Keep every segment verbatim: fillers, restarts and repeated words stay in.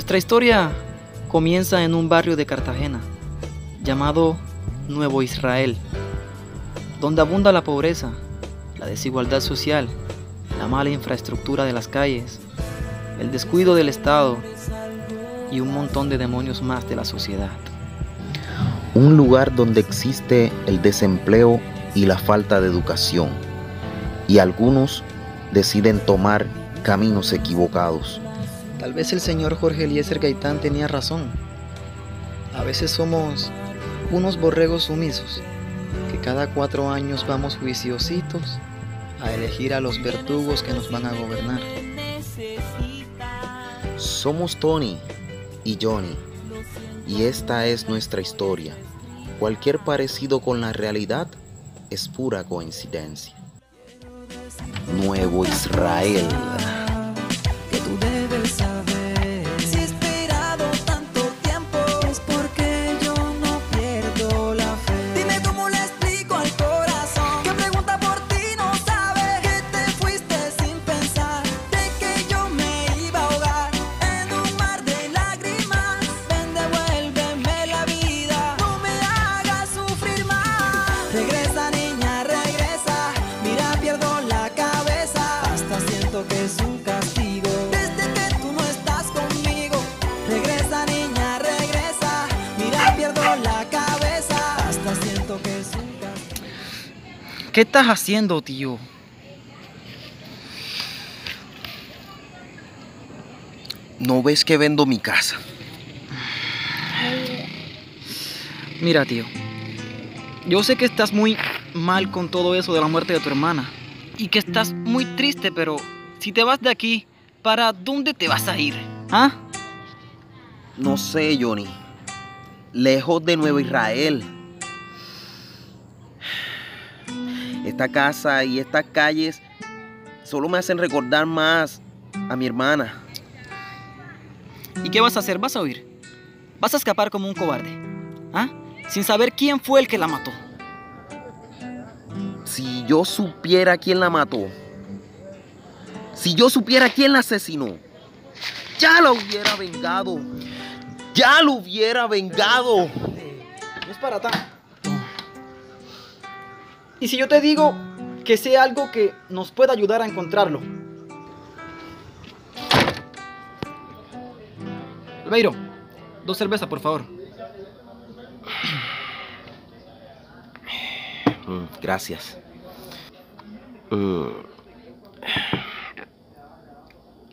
Nuestra historia comienza en un barrio de Cartagena llamado Nuevo Israel, donde abunda la pobreza, la desigualdad social, la mala infraestructura de las calles, el descuido del Estado y un montón de demonios más de la sociedad. Un lugar donde existe el desempleo y la falta de educación, y algunos deciden tomar caminos equivocados. Tal vez el señor Jorge Eliécer Gaitán tenía razón. A veces somos unos borregos sumisos, que cada cuatro años vamos juiciositos a elegir a los verdugos que nos van a gobernar. Somos Tony y Jhonny, y esta es nuestra historia. Cualquier parecido con la realidad es pura coincidencia. Nuevo Israel. ¿Qué estás haciendo, tío? ¿No ves que vendo mi casa? Mira, tío, yo sé que estás muy mal con todo eso de la muerte de tu hermana y que estás muy triste, pero si te vas de aquí, ¿para dónde te vas a ir? ¿Ah? No sé, Jhonny. Lejos de Nuevo Israel. Esta casa y estas calles solo me hacen recordar más a mi hermana. ¿Y qué vas a hacer? ¿Vas a huir? ¿Vas a escapar como un cobarde? ¿Ah? Sin saber quién fue el que la mató. Si yo supiera quién la mató, si yo supiera quién la asesinó, ya la hubiera vengado. Ya lo hubiera vengado. No es para tanto. Y si yo te digo que sea algo que nos pueda ayudar a encontrarlo. Albeiro, dos cervezas, por favor. Mm, gracias. Mm.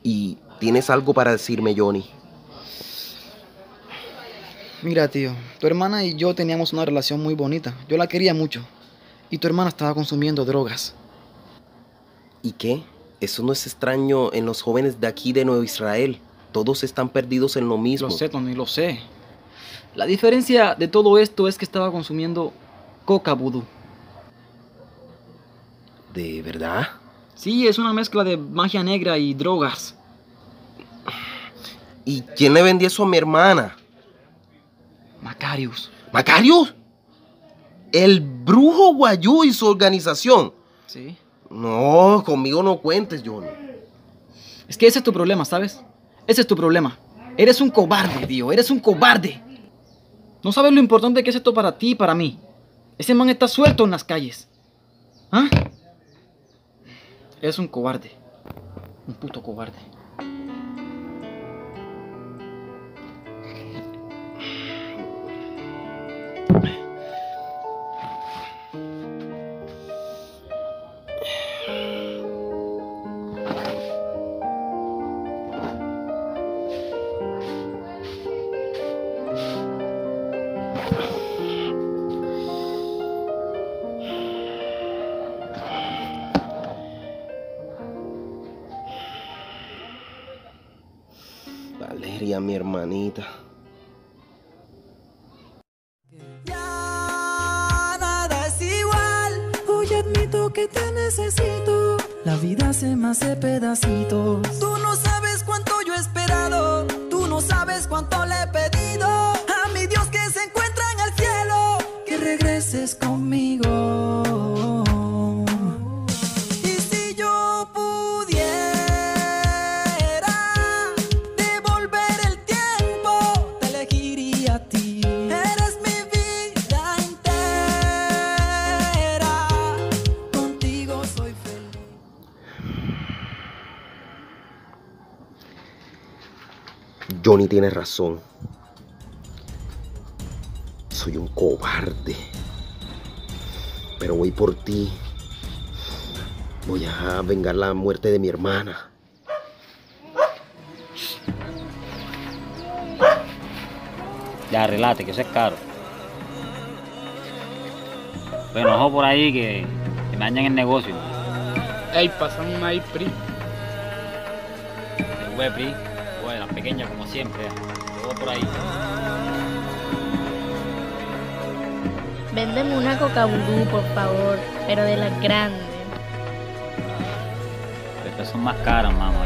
¿Y tienes algo para decirme, Jhonny? Mira, tío, tu hermana y yo teníamos una relación muy bonita. Yo la quería mucho. Y tu hermana estaba consumiendo drogas. ¿Y qué? Eso no es extraño en los jóvenes de aquí de Nuevo Israel. Todos están perdidos en lo mismo. Lo sé, Tony, lo sé. La diferencia de todo esto es que estaba consumiendo cocabudú. ¿De verdad? Sí, es una mezcla de magia negra y drogas. ¿Y quién le vendió eso a mi hermana? Macarius. ¿Macarius? El brujo Wayúu y su organización. Sí. No, conmigo no cuentes, Jhonny. Es que ese es tu problema, ¿sabes? Ese es tu problema. Eres un cobarde, tío. Eres un cobarde. No sabes lo importante que es esto para ti y para mí. Ese man está suelto en las calles. ¿Ah? Es un cobarde. Un puto cobarde. Valeria, mi hermanita. Ya nada es igual. Hoy admito que te necesito. La vida se me hace pedacitos. Tú no sabes cuánto yo he esperado. Tú no sabes cuánto le he pedido a mi Dios que se encuentra en el cielo, que regreses conmigo. El tiempo Jhonny tiene razón. Soy un cobarde. Pero voy por ti. Voy a vengar la muerte de mi hermana. Ya, arreglate, que eso es caro. Bueno, ojo por ahí que, que me dañan el negocio. Ey, pasan un maíz, Pri. El güey, Pri. Bueno, las pequeñas como siempre. Ojo por ahí. Véndeme una Cocabudú, por favor, pero de las grandes. Pero son más caras, mamá.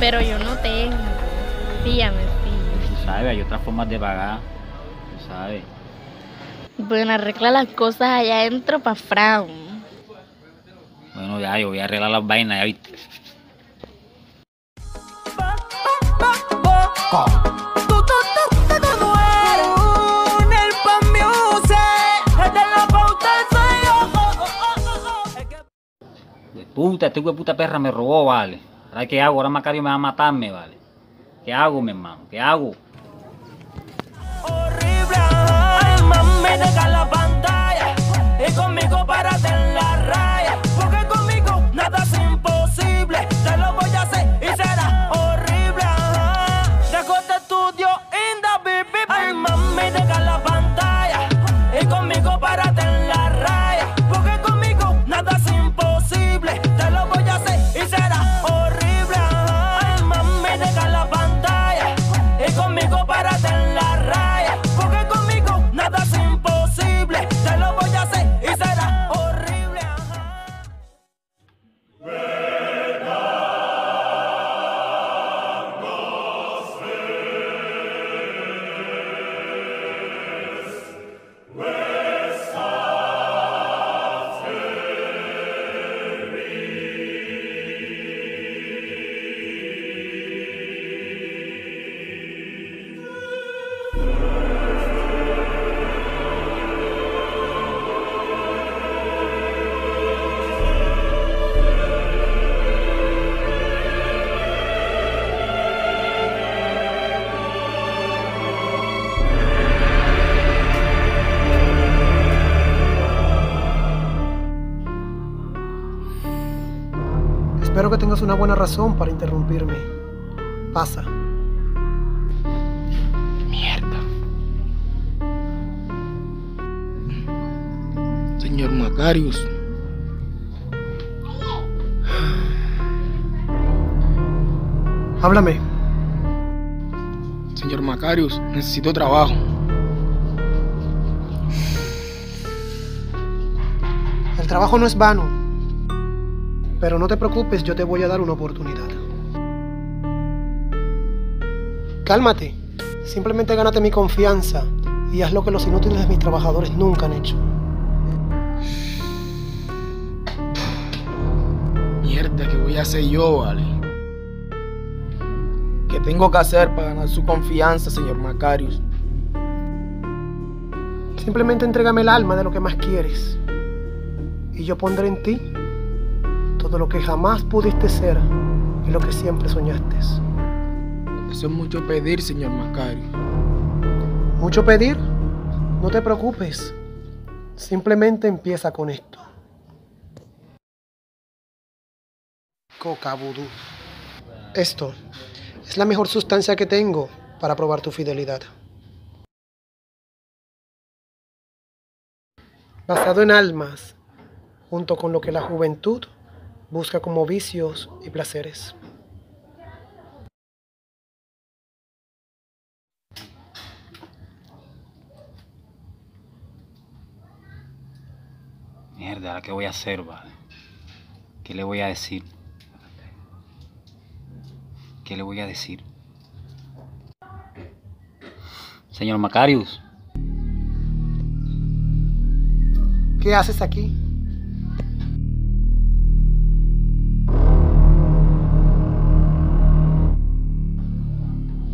Pero yo no tengo. Fíjame, fíjame. Tú sabes, hay otras formas de pagar. Tú sabes. Bueno, arregla las cosas allá adentro para Fran. Bueno, ya, yo voy a arreglar las vainas, ya viste. De puta, este hijo de puta perra me robó, vale. Ahora qué hago, ahora Macario me va a matarme, vale. ¿Qué hago, mi hermano? ¿Qué hago? Deja la pantalla y conmigo párate en la raya, porque conmigo nada es imposible. Te lo voy a hacer y será horrible. Dejo este estudio in the baby. Ay, mami, deja la pantalla y conmigo párate en la raya, porque conmigo nada es imposible. Te lo voy a hacer y será horrible. Ay, mami, deja la pantalla y conmigo párate en la raya, porque conmigo nada es imposible. Te lo voy a hacer y será horrible. Ajá. Espero que tengas una buena razón para interrumpirme. Pasa. Mierda. Señor Macarius. Háblame. Señor Macarius, necesito trabajo. El trabajo no es vano. Pero no te preocupes, yo te voy a dar una oportunidad. Cálmate. Simplemente gánate mi confianza y haz lo que los inútiles de mis trabajadores nunca han hecho. Mierda, ¿qué voy a hacer yo, vale? ¿Qué tengo que hacer para ganar su confianza, señor Macarius? Simplemente entrégame el alma de lo que más quieres y yo pondré en ti todo lo que jamás pudiste ser y lo que siempre soñaste. Eso es mucho pedir, señor Macario. ¿Mucho pedir? No te preocupes. Simplemente empieza con esto. Cocabudú. Esto es la mejor sustancia que tengo para probar tu fidelidad. Basado en almas, junto con lo que la juventud busca como vicios y placeres. Mierda, ¿ahora qué voy a hacer, vale? ¿Qué le voy a decir? ¿Qué le voy a decir? Señor Macarius. ¿Qué haces aquí?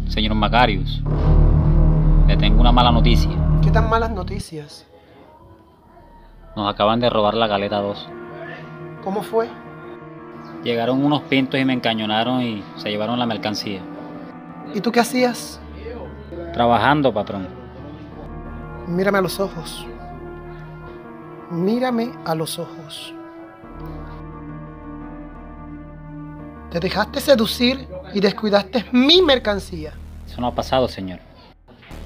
Señor Macarius, le tengo una mala noticia. ¿Qué tan malas noticias? Nos acaban de robar la Caleta dos. ¿Cómo fue? Llegaron unos pintos y me encañonaron y se llevaron la mercancía. ¿Y tú qué hacías? Trabajando, patrón. Mírame a los ojos. Mírame a los ojos. Te dejaste seducir y descuidaste mi mercancía. Eso no ha pasado, señor.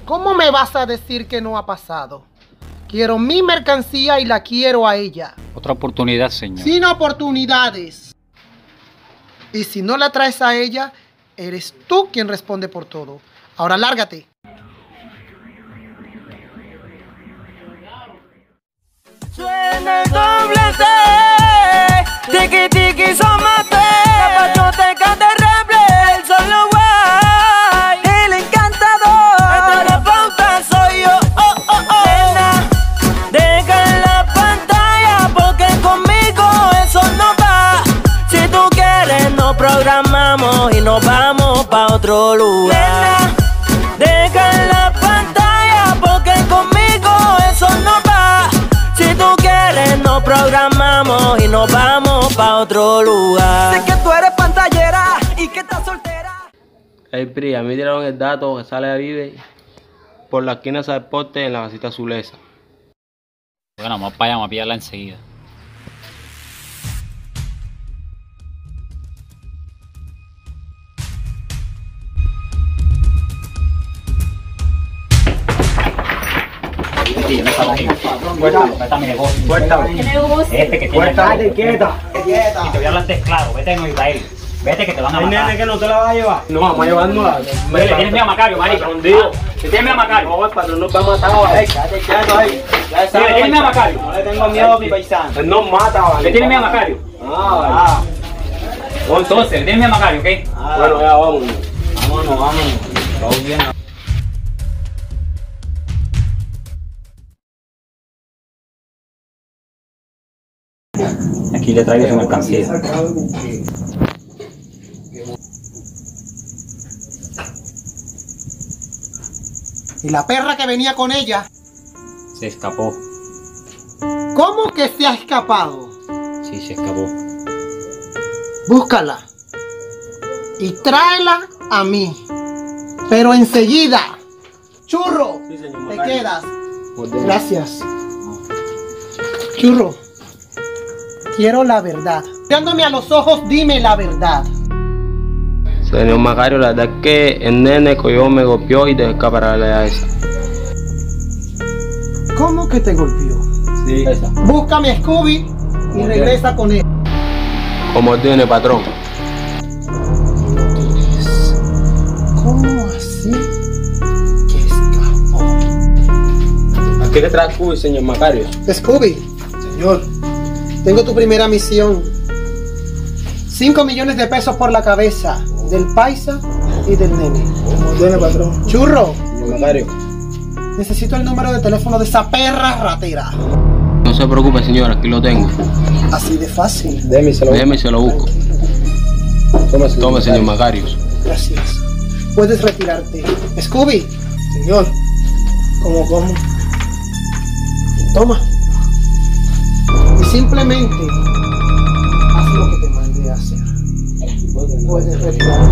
¿Cómo me vas a decir que no ha pasado? Quiero mi mercancía y la quiero a ella. Otra oportunidad, señor. Sin oportunidades. Y si no la traes a ella, eres tú quien responde por todo. Ahora lárgate. Suena el doble C, tiki tiki somate, zapachoteca de reble, el solo guay, el encantador, esta es la pauta, soy yo, oh, oh, oh. Nena, deja la pantalla, porque conmigo eso no va, si tú quieres nos programamos y nos vamos pa' otro lugar. Nena, deja la pantalla, porque conmigo eso no va. Si tú quieres nos programamos y nos vamos pa' otro lugar. Sé que tú eres pantallera y que estás soltera. Hey Pri, a mí tiraron el dato que sale de Vive por la esquina de Deporte en la casita Zulesa. Bueno, vamos para allá, vamos a pillarla enseguida. Sí, no estamos aquí. Cuéntame, cuéntame, cuéntame. Este que tiene. Cuéntame, quieta. Quieta. Y te voy a hablar claro. Vete a Nuevo Israel. Vete que te van a matar. Ay, nene, que no te la vas a llevar. No, vamos a llevárnosla. Mire, tienes miedo a Macario, marica. Si tienes miedo a Macario. No, el patrón nos va a matar ahora. Quédate quieto ahí. Mire, tienes miedo a Macario. No le tengo miedo a mi paisano. Él nos mata, vale. ¿Le tienes miedo a Macario? Ah, vale. Entonces, le tienes miedo a Macario, ¿ok? Bueno, ya vamos. Vámonos, vámonos. Todo bien. Aquí le traigo su mercancía. ¿Y la perra que venía con ella? Se escapó. ¿Cómo que se ha escapado? Sí, se escapó. Búscala y tráela a mí, pero enseguida. Churro, sí, señor, te quedas. Gracias. Churro, quiero la verdad. Mirándome a los ojos, dime la verdad. Señor Macario, la verdad es que el nene cogió, me golpeó y dejé escapar a esa. ¿Cómo que te golpeó? Sí. Esa. Búscame a Scooby y regresa con él. Como tiene, patrón. ¿Cómo así? Que escapó. ¿A qué le trae Scooby, señor Macario? Scooby. Señor. Tengo tu primera misión. cinco millones de pesos por la cabeza del paisa y del nene. ¿Cómo tiene, patrón? Churro. Macario. Necesito el número de teléfono de esa perra ratera. No se preocupe, señor, aquí lo tengo. Así de fácil. Déjeme y se lo busco. Déjeme y se lo busco. Tome, señor, Tome, señor Macario. Gracias. Puedes retirarte. Scooby. Señor. ¿Cómo, cómo? Toma. Simplemente haz lo que te mandé a hacer. Puedes retirar.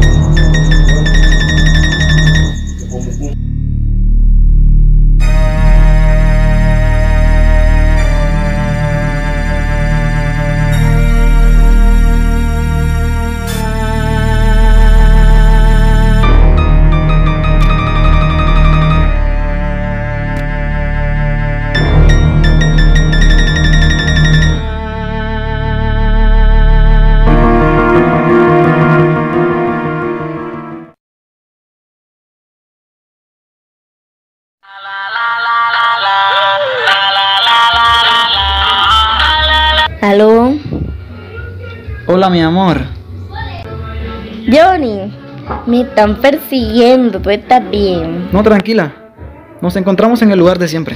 ¿Aló? Hola, mi amor. Jhonny, me están persiguiendo, ¿tú estás bien? No, tranquila. Nos encontramos en el lugar de siempre.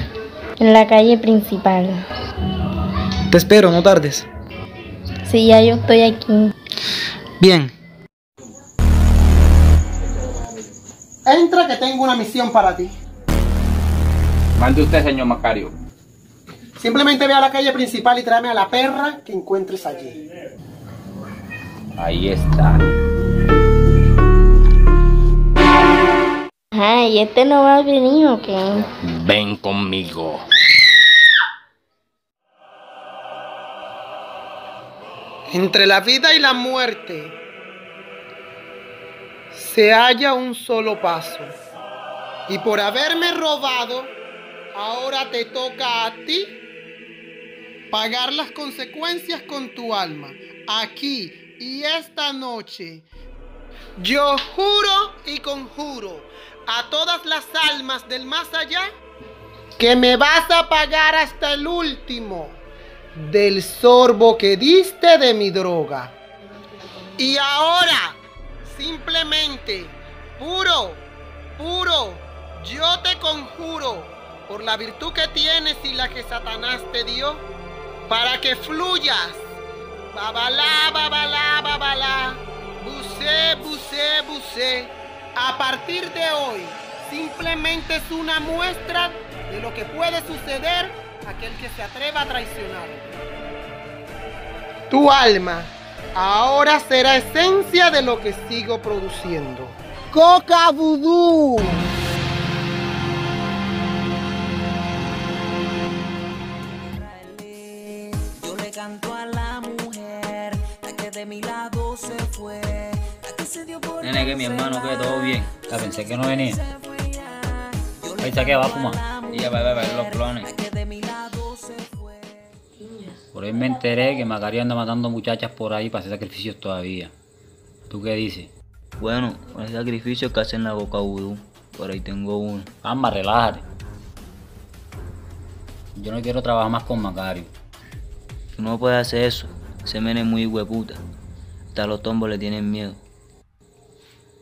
En la calle principal. Te espero, no tardes. Sí, ya yo estoy aquí. Bien. Entra que tengo una misión para ti. Mande usted, señor Macario. Simplemente ve a la calle principal y tráeme a la perra que encuentres allí. Ahí está. ¿y este no va a venir o qué? Ven conmigo. Entre la vida y la muerte se halla un solo paso. Y por haberme robado, ahora te toca a ti pagar las consecuencias con tu alma. Aquí y esta noche, yo juro y conjuro a todas las almas del más allá que me vas a pagar hasta el último del sorbo que diste de mi droga. Y ahora, simplemente, puro, puro, yo te conjuro por la virtud que tienes y la que Satanás te dio, para que fluyas, babalá, babalá, babalá, bucé, bucé, bucé. A partir de hoy, simplemente es una muestra de lo que puede suceder a aquel que se atreva a traicionar. Tu alma ahora será esencia de lo que sigo produciendo. ¡Cocabudú! Yo le canto a la mujer, la que de mi lado se fue, la que se dio por... Nene, que mi hermano, que todo bien. La pensé que no venía. Ahí está que va a fumar. Y ya va a ver los clones. Por ahí me enteré que Macarius anda matando muchachas por ahí para hacer sacrificios todavía. ¿Tú qué dices? Bueno, con el sacrificio que hacen la Cocabudú, por ahí tengo uno. Amba, relájate. Yo no quiero trabajar más con Macarius. Tú no puedes hacer eso. Ese men es muy hueputa. Hasta los tombos le tienen miedo.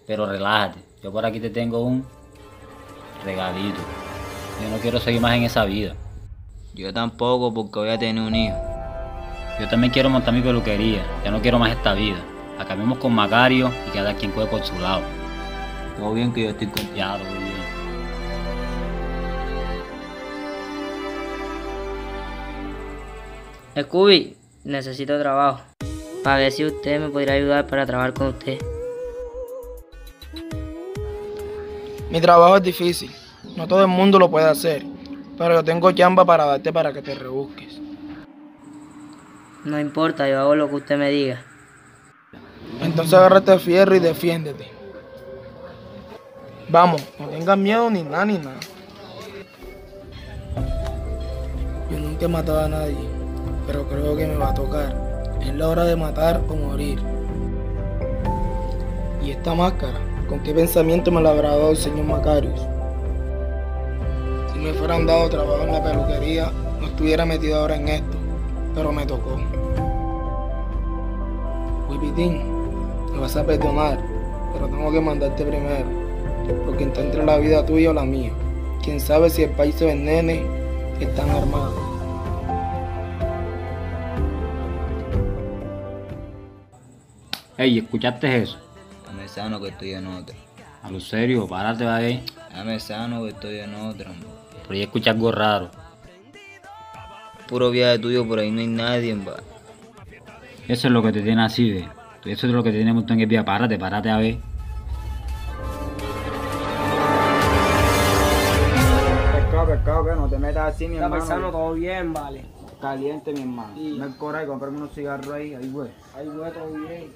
Pero relájate. Yo por aquí te tengo un regalito. Yo no quiero seguir más en esa vida. Yo tampoco, porque voy a tener un hijo. Yo también quiero montar mi peluquería. Ya no quiero más esta vida. Acabemos con Macarius y cada quien juegue por su lado. Todo bien, que yo estoy confiado, muy bien. Scooby, necesito trabajo. Para ver si usted me podría ayudar para trabajar con usted. Mi trabajo es difícil. No todo el mundo lo puede hacer. Pero yo tengo chamba para darte para que te rebusques. No importa, yo hago lo que usted me diga. Entonces agárrate el fierro y defiéndete. Vamos, no tengas miedo ni nada, ni nada. Yo nunca he matado a nadie, pero creo que me va a tocar. Es la hora de matar o morir. ¿Y esta máscara? ¿Con qué pensamiento me la habrá dado el señor Macarius? Si me fueran dado trabajo en la peluquería, no estuviera metido ahora en esto, pero me tocó. Pitín, me vas a perdonar, pero tengo que mandarte primero, porque está entre la vida tuya o la mía. Quién sabe si el país se venene, están armados. Ey, ¿escuchaste eso? Dame sano que estoy en otra. A lo serio, párate, va ahí. Dame sano que estoy en otra. Por ahí escuché algo raro. Puro viaje tuyo, por ahí no hay nadie, en bar. Eso es lo que te tiene así, ve. Eso es lo que tenemos en el día. Párate, párate a ver. Pescado, pescado, que no te metas así, mi hermano. Está pasando todo bien, vale. Caliente, mi hermano. Sí. Me corra y comprarme unos cigarros ahí, ahí, güey. Ahí, güey, todo bien.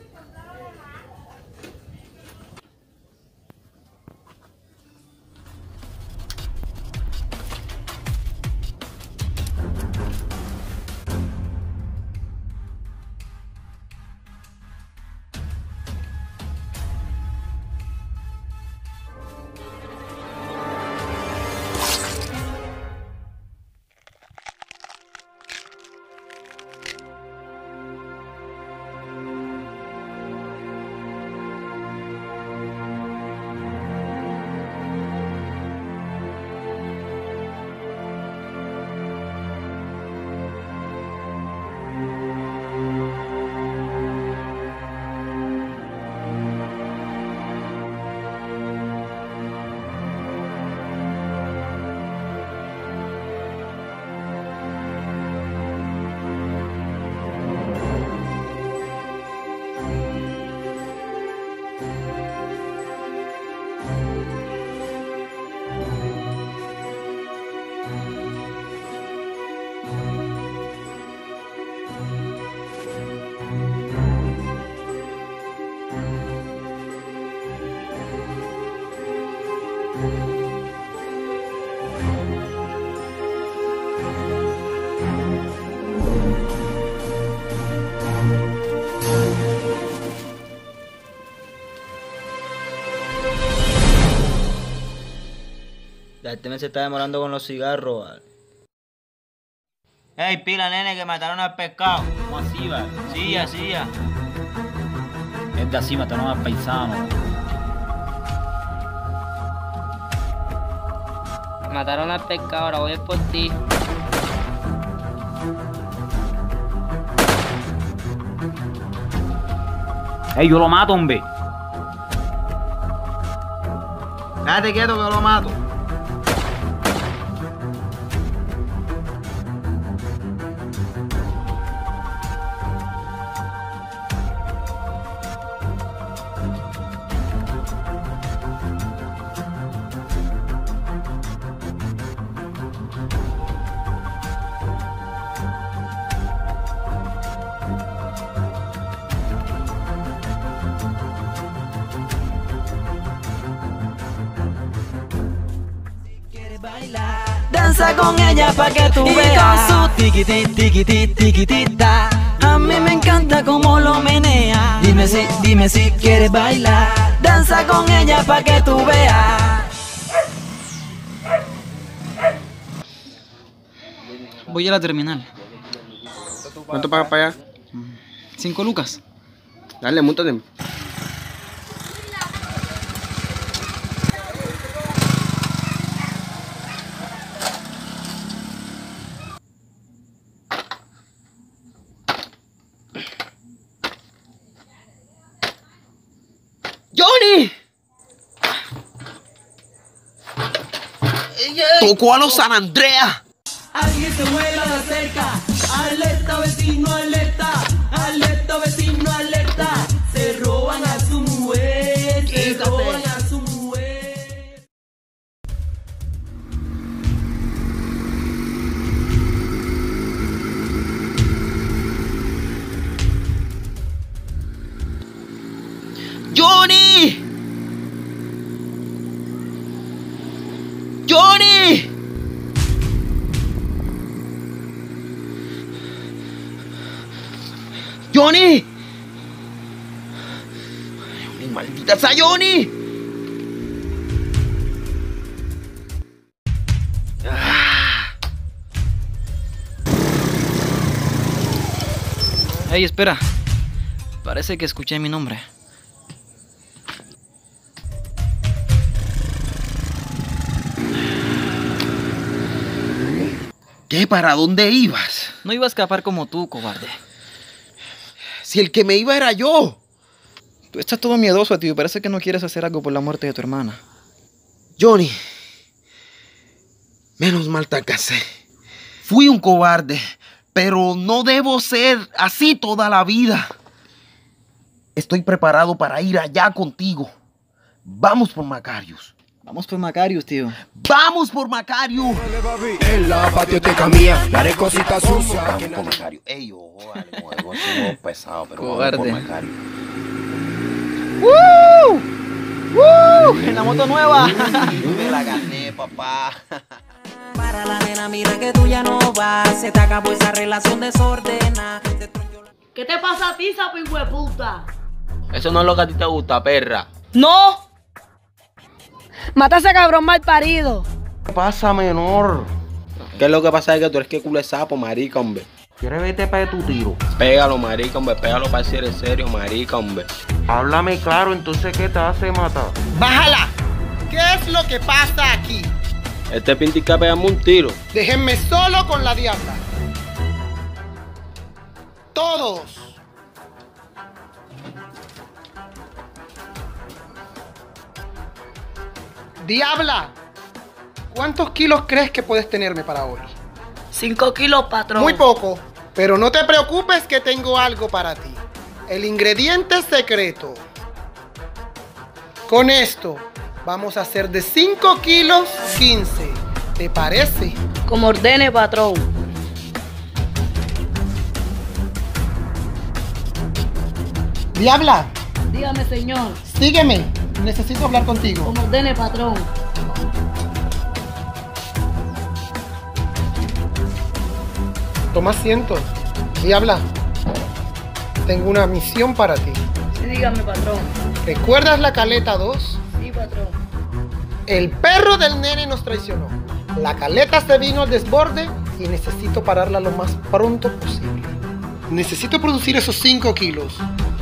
Este me se está demorando con los cigarros, vale. Ey, pila, nene, que mataron al pescado. ¿Cómo así, vale? Sí, así, ya. Es de así, mataron al paisano. Mataron al pescado, ahora voy a ir por ti. Ey, yo lo mato, hombre. Cállate quieto que yo lo mato. Danza con ella pa' que tú veas. Y con su tiquiti, tiquiti, tiquitita. A mí me encanta como lo menea. Dime si, dime si quieres bailar. Danza con ella pa' que tú veas. Voy a la terminal. ¿Cuánto pagas para allá? Cinco lucas. Dale, múntate. ¡Tocó a los San Andrea! Alguien se vuela de cerca. Alerta, vecino, alerta. Alerta, vecino, alerta. Se roban a su mujer. Se roban a su mujer. ¡Jhonny! ¡Jhonny! ¡Jhonny! ¡Maldita sea Jhonny! ¡Ah! Hey, espera. Parece que escuché mi nombre. ¿Qué? ¿Para dónde ibas? No iba a escapar como tú, cobarde. Si el que me iba era yo. Tú estás todo miedoso, tío. Parece que no quieres hacer algo por la muerte de tu hermana. Jhonny, menos mal te alcancé. Fui un cobarde, pero no debo ser así toda la vida. Estoy preparado para ir allá contigo. Vamos por Macarius. Vamos por Macarius, tío. ¡Vamos por Macarius! En la patioteca mía, la haré cosita sucia. Vamos por Macarius. Ey, yo, joder, algo así pesado, pero vamos por Macarius. ¡Woo! ¡Woo! ¡En la moto nueva! Yo me la gané, papá. Para la nena, mira que tú ya no vas. Se te acabó esa relación desordenada. ¿Qué te pasa a ti, sapo hijueputa? Eso no es lo que a ti te gusta, perra. ¡No! ¡Mata a ese cabrón mal parido! ¿Qué pasa, menor? ¿Qué es lo que pasa? Es que tú eres que culo de sapo, marica, hombre. ¿Quieres verte para tu tiro? Pégalo, marica, hombre. Pégalo para si eres serio, marica, hombre. Háblame claro, entonces, ¿qué te hace matar? ¡Bájala! ¿Qué es lo que pasa aquí? Este pintica pegame un tiro. Déjenme solo con la diabla. Todos. ¡Diabla! ¿Cuántos kilos crees que puedes tenerme para hoy? Cinco kilos, patrón. Muy poco, pero no te preocupes que tengo algo para ti. El ingrediente secreto. Con esto vamos a hacer de cinco kilos quince. ¿Te parece? Como ordene, patrón. Diabla. Dígame, señor. Sígueme. Necesito hablar contigo. Como ordene, patrón. Toma asiento y habla. Tengo una misión para ti. Sí, dígame, patrón. ¿Recuerdas la caleta dos? Sí, patrón. El perro del nene nos traicionó. La caleta se vino al desborde y necesito pararla lo más pronto posible. Necesito producir esos cinco kilos,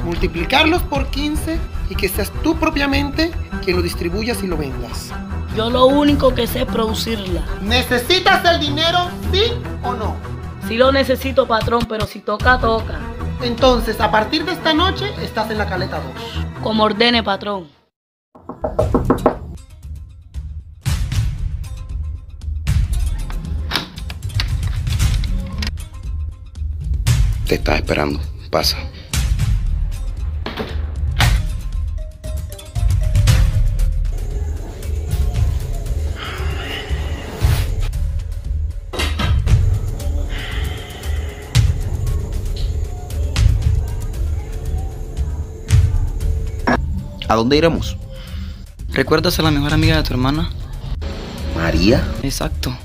multiplicarlos por quince y que seas tú propiamente quien lo distribuyas y lo vendas. Yo lo único que sé es producirla. ¿Necesitas el dinero, sí o no? Sí lo necesito, patrón, pero si toca, toca. Entonces, a partir de esta noche, estás en la caleta dos. Como ordene, patrón. Te estaba esperando. Pasa. ¿A dónde iremos? ¿Recuerdas a la mejor amiga de tu hermana? ¿María? Exacto.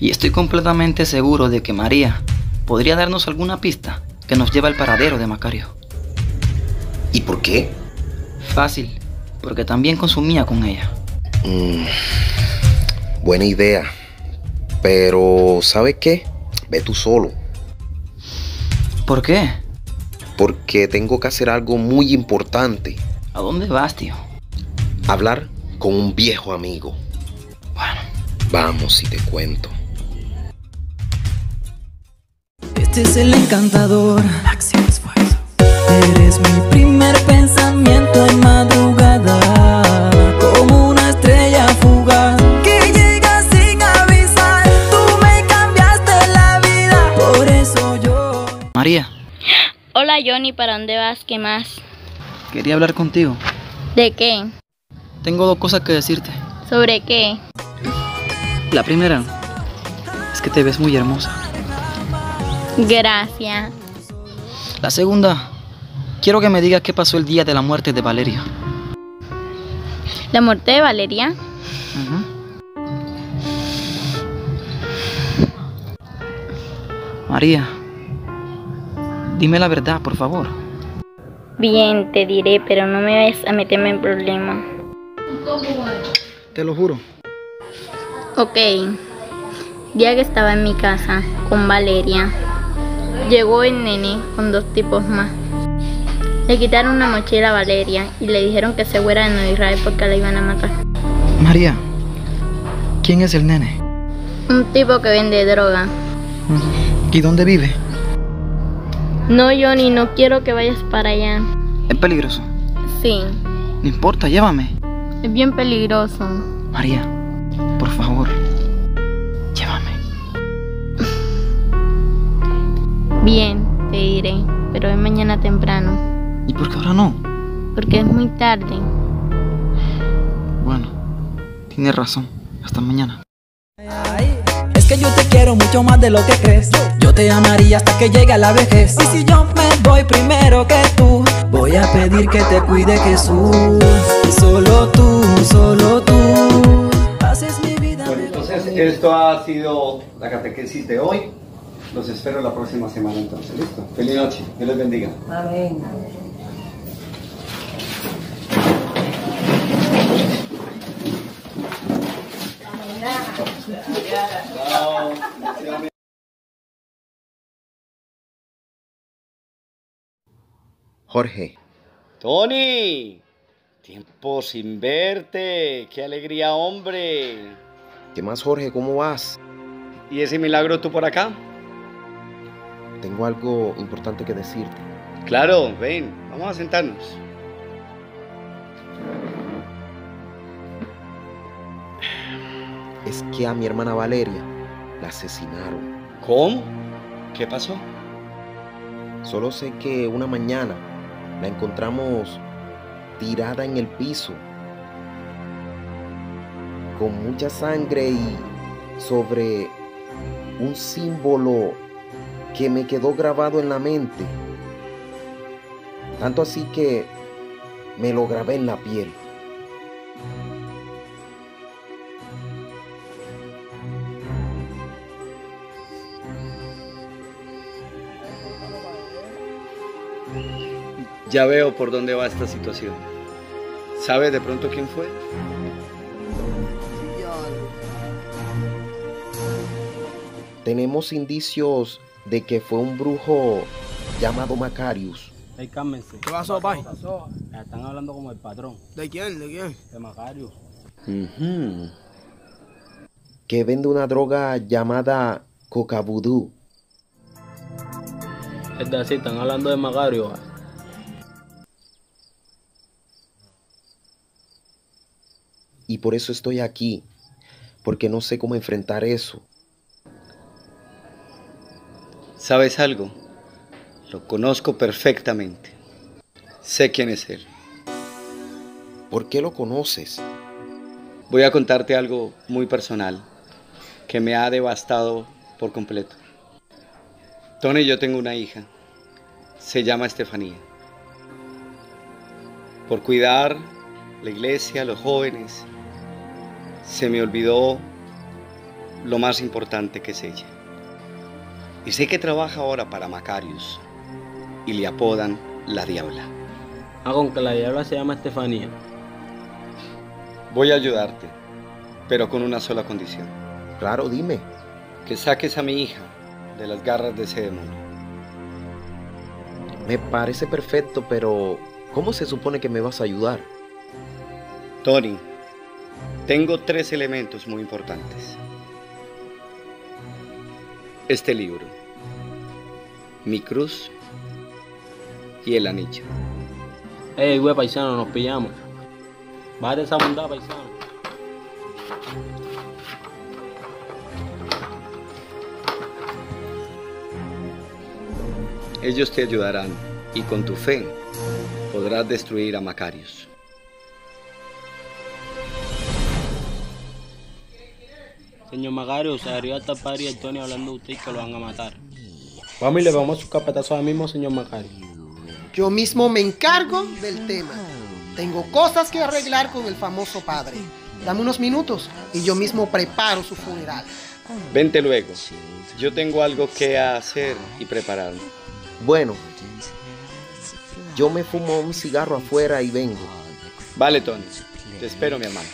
Y estoy completamente seguro de que María podría darnos alguna pista que nos lleva al paradero de Macario. ¿Y por qué? Fácil, porque también consumía con ella. Mm, buena idea, pero ¿sabes qué? Ve tú solo. ¿Por qué? Porque tengo que hacer algo muy importante. ¿A dónde vas, tío? Hablar con un viejo amigo. Bueno, vamos y te cuento. Este es el encantador. Máximo esfuerzo. Eres mi primer pensamiento en madrugada. Como una estrella fugaz que llega sin avisar. Tú me cambiaste la vida. Por eso yo. María. Hola, Jhonny, ¿para dónde vas? ¿Qué más? Quería hablar contigo. ¿De qué? Tengo dos cosas que decirte. ¿Sobre qué? La primera es que te ves muy hermosa. Gracias. La segunda, quiero que me digas qué pasó el día de la muerte de Valeria. ¿La muerte de Valeria? Uh-huh. María, dime la verdad, por favor. Bien, te diré, pero no me vas a meterme en problemas. Te lo juro. Ok. El día que estaba en mi casa con Valeria, llegó el nene con dos tipos más. Le quitaron una mochila a Valeria y le dijeron que se fuera de Nuevo Israel porque la iban a matar. María, ¿quién es el nene? Un tipo que vende droga. ¿Y dónde vive? No, Jhonny, no quiero que vayas para allá. ¿Es peligroso? Sí. No importa, llévame. Es bien peligroso. María, por favor. Bien, te diré, pero es mañana temprano. ¿Y por qué ahora no? Porque es muy tarde. Bueno, tienes razón. Hasta mañana. Ay, es que yo te quiero mucho más de lo que crees. Yo te amaría hasta que llegue la vejez. Y si yo me voy primero que tú, voy a pedir que te cuide Jesús. Solo tú, solo tú haces mi vida. Bueno, entonces esto ha sido la catequesis de hoy. Los espero la próxima semana entonces, ¿listo? Feliz noche, Dios les bendiga. Amén. Jorge. Tony, tiempo sin verte, qué alegría, hombre. ¿Qué más, Jorge? ¿Cómo vas? ¿Y ese milagro tú por acá? Tengo algo importante que decirte. Claro, ven, vamos a sentarnos. Es que a mi hermana Valeria la asesinaron. ¿Cómo? ¿Qué pasó? Solo sé que una mañana la encontramos tirada en el piso, con mucha sangre y sobre un símbolo que me quedó grabado en la mente, tanto así que me lo grabé en la piel. Ya veo por dónde va esta situación. ¿Sabe de pronto quién fue? Tenemos indicios de que fue un brujo llamado Macarius. Hey, cálmense. ¿Qué pasó, pai? ¿Qué pasó? Están hablando como el patrón. ¿De quién? ¿De quién? De Macarius. Uh-huh. Que vende una droga llamada Cocabudú. Es decir, están hablando de Macarius. Y por eso estoy aquí, porque no sé cómo enfrentar eso. ¿Sabes algo? Lo conozco perfectamente. Sé quién es él. ¿Por qué lo conoces? Voy a contarte algo muy personal que me ha devastado por completo. Tony y yo tengo una hija. Se llama Estefanía. Por cuidar la iglesia, los jóvenes, se me olvidó lo más importante, que es ella. Y sé que trabaja ahora para Macarius y le apodan la Diabla. Ah, con que la Diabla se llama Estefanía. Voy a ayudarte, pero con una sola condición. Claro, dime. Que saques a mi hija de las garras de ese demonio. Me parece perfecto, pero ¿cómo se supone que me vas a ayudar? Tony, tengo tres elementos muy importantes. Este libro, mi cruz y el anillo. Ey, güey, paisano, nos pillamos. Baja esa bondad, paisano. Ellos te ayudarán y con tu fe podrás destruir a Macarius. Señor Macarius, arriba está el padre y el Tony hablando de usted que lo van a matar. Vamos y le vamos a su capatazo ahora mismo, señor Macarius. Yo mismo me encargo del tema. Tengo cosas que arreglar con el famoso padre. Dame unos minutos y yo mismo preparo su funeral. Vente luego. Yo tengo algo que hacer y preparar. Bueno, yo me fumo un cigarro afuera y vengo. Vale, Tony. Te espero, mi hermano.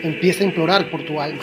Empieza a implorar por tu alma.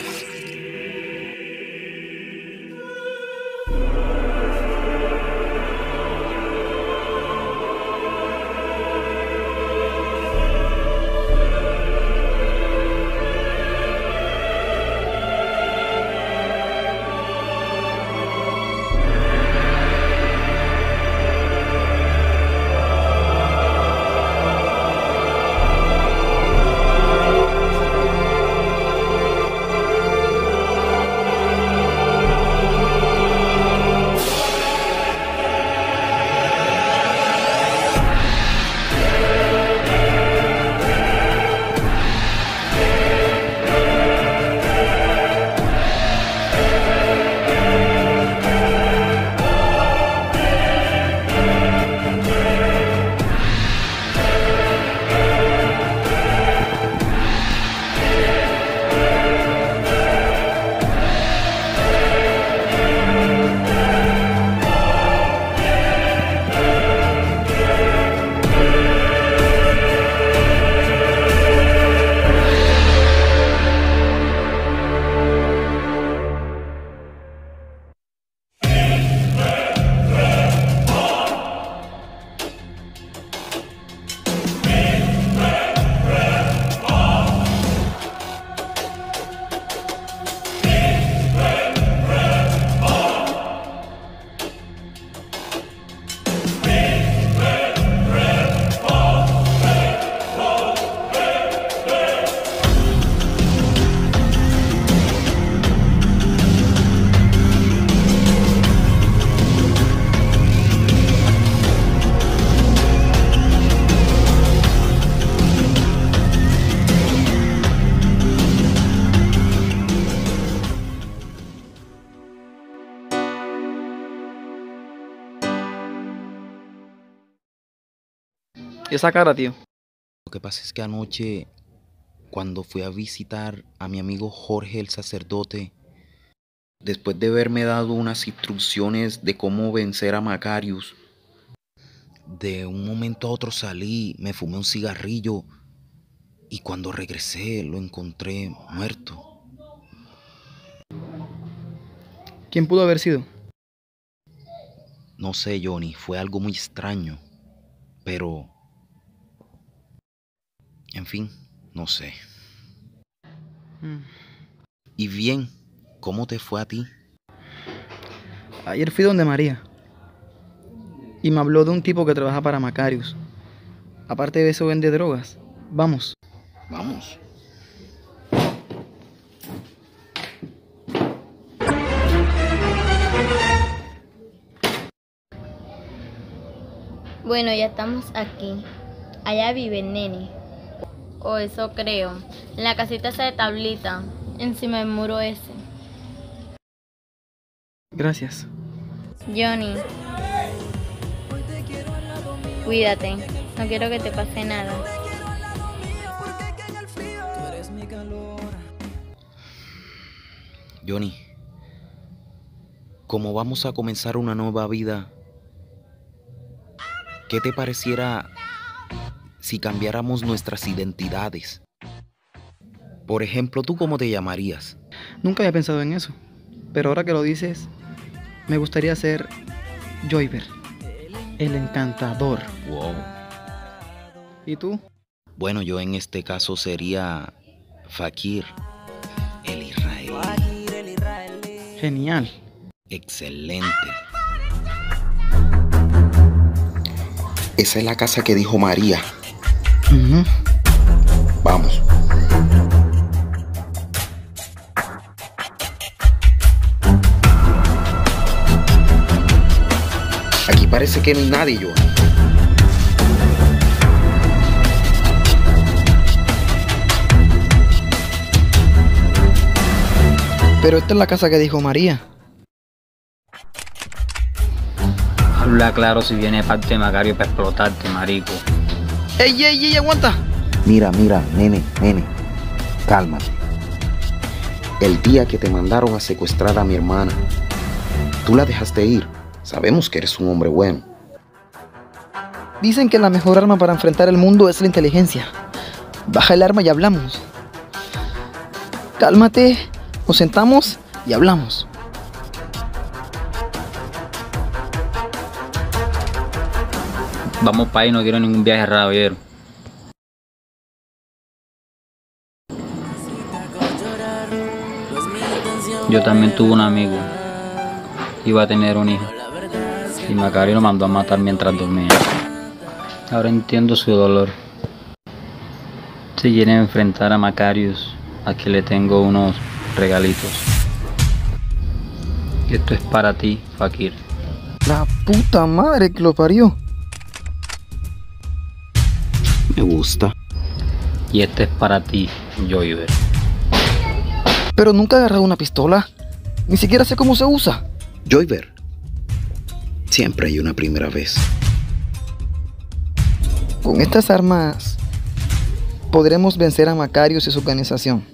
Esa cara, tío. Lo que pasa es que anoche, cuando fui a visitar a mi amigo Jorge el sacerdote, después de haberme dado unas instrucciones de cómo vencer a Macarius, de un momento a otro salí, me fumé un cigarrillo y cuando regresé lo encontré muerto. ¿Quién pudo haber sido? No sé, Jhonny, fue algo muy extraño, pero... en fin, no sé. Mm. Y bien, ¿cómo te fue a ti? Ayer fui donde María. Y me habló de un tipo que trabaja para Macarius. Aparte de eso vende drogas. Vamos. Vamos. Bueno, ya estamos aquí. Allá vive el nene. O eso creo. En la casita esa de tablita. Encima del muro ese. Gracias. Jhonny. Cuídate, no quiero que te pase nada. Jhonny, como vamos a comenzar una nueva vida, ¿qué te pareciera si cambiáramos nuestras identidades? Por ejemplo, ¿tú cómo te llamarías? Nunca había pensado en eso, pero ahora que lo dices, me gustaría ser Jhoyber el Encantador. Wow. ¿Y tú? Bueno, yo en este caso sería Fakir el Israelí. Genial. Excelente. Esa es la casa que dijo María. Uh-huh. Vamos. Parece que no hay nadie, Jhonny. Pero esta es la casa que dijo María. Habla claro si viene parte de Macarius para explotarte, marico. ¡Ey, ey, ey! ¡Aguanta! Mira, mira, nene, nene. Cálmate. El día que te mandaron a secuestrar a mi hermana, tú la dejaste ir. Sabemos que eres un hombre bueno. Dicen que la mejor arma para enfrentar el mundo es la inteligencia. Baja el arma y hablamos. Cálmate, nos sentamos y hablamos. Vamos para ahí, no quiero ningún viaje raro, ayer. Yo también tuve un amigo. Iba a tener un hijo. Y Macarius lo mandó a matar mientras dormía. Ahora entiendo su dolor. Si quieren enfrentar a Macarius, aquí le tengo unos regalitos. Y esto es para ti, Fakir. La puta madre que lo parió. Me gusta. Y este es para ti, Jhoyber. Pero nunca he agarrado una pistola. Ni siquiera sé cómo se usa. Jhoyber. Siempre hay una primera vez. Con estas armas podremos vencer a Macarius y su organización.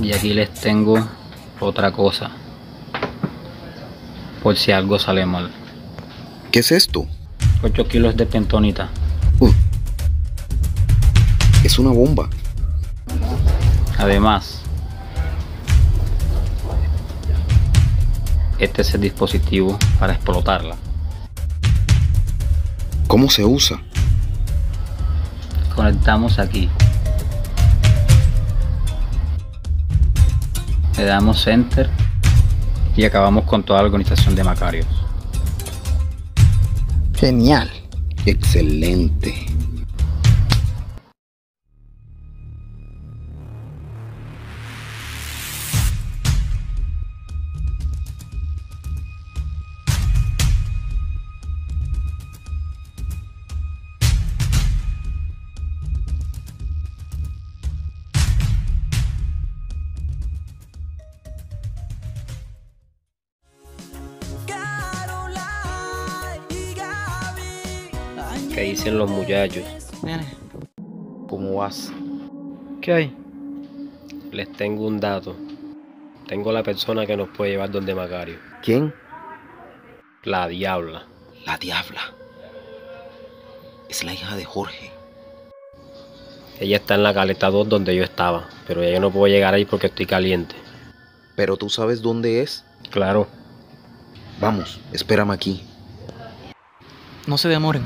Y aquí les tengo otra cosa, por si algo sale mal. ¿Qué es esto? ocho kilos de pentonita. Uh. Es una bomba. Además, este es el dispositivo para explotarla. ¿Cómo se usa? Conectamos aquí. Le damos enter y acabamos con toda la organización de Macarius. Genial. Excelente. que dicen los muchachos. Nene, ¿cómo vas? ¿Qué hay? Les tengo un dato. Tengo la persona que nos puede llevar donde Macario. ¿Quién? La diabla. La diabla. Es la hija de Jorge. Ella está en la caleta dos donde yo estaba, pero ya yo no puedo llegar ahí porque estoy caliente. ¿Pero tú sabes dónde es? Claro. Vamos, espérame aquí. No se demoren.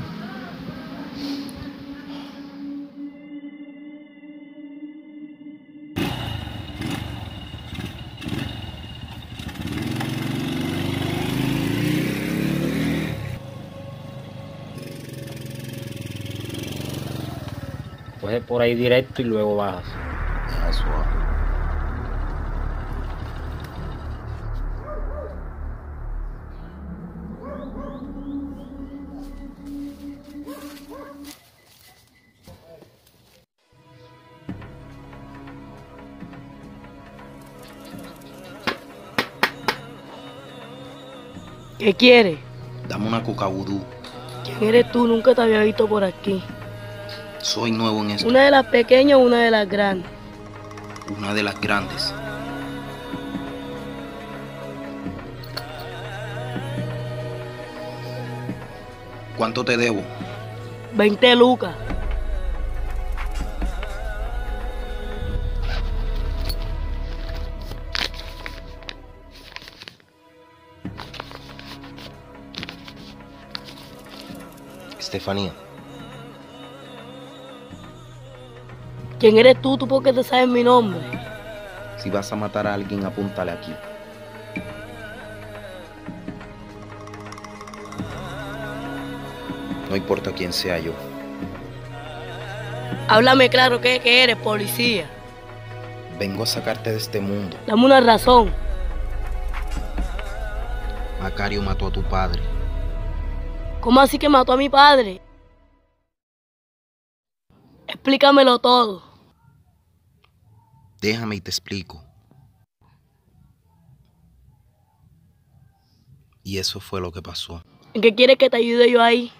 Coge por ahí directo y luego bajas. Eso. ¿Qué quieres? Dame una Cocabudú. ¿Quién eres tú? Nunca te había visto por aquí. Soy nuevo en esto. ¿Una de las pequeñas o una de las grandes? Una de las grandes. ¿Cuánto te debo? veinte lucas. Estefanía. ¿Quién eres tú? ¿Tú por qué te sabes mi nombre? Si vas a matar a alguien, apúntale aquí. No importa quién sea yo. Háblame claro, ¿qué, qué eres, policía? Vengo a sacarte de este mundo. Dame una razón. Macario mató a tu padre. ¿Cómo así que mató a mi padre? Explícamelo todo. Déjame y te explico. Y eso fue lo que pasó. ¿En qué quieres que te ayude yo ahí?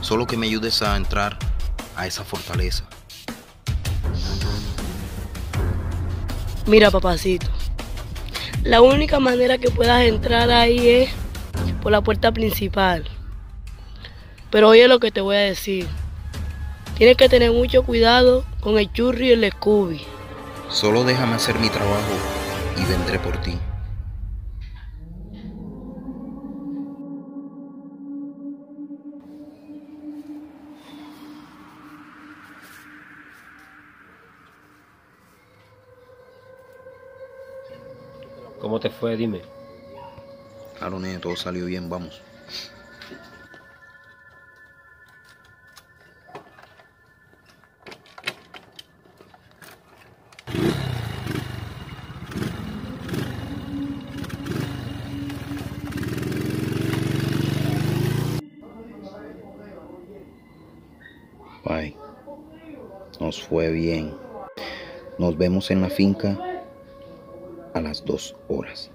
Solo que me ayudes a entrar a esa fortaleza. Mira, papacito. La única manera que puedas entrar ahí es por la puerta principal. Pero oye lo que te voy a decir. Tienes que tener mucho cuidado con el churri y el Scooby. Solo déjame hacer mi trabajo y vendré por ti. ¿Cómo te fue? Dime. Claro, nene, todo salió bien, vamos. Bye. Nos fue bien. Nos vemos en la finca a las dos horas.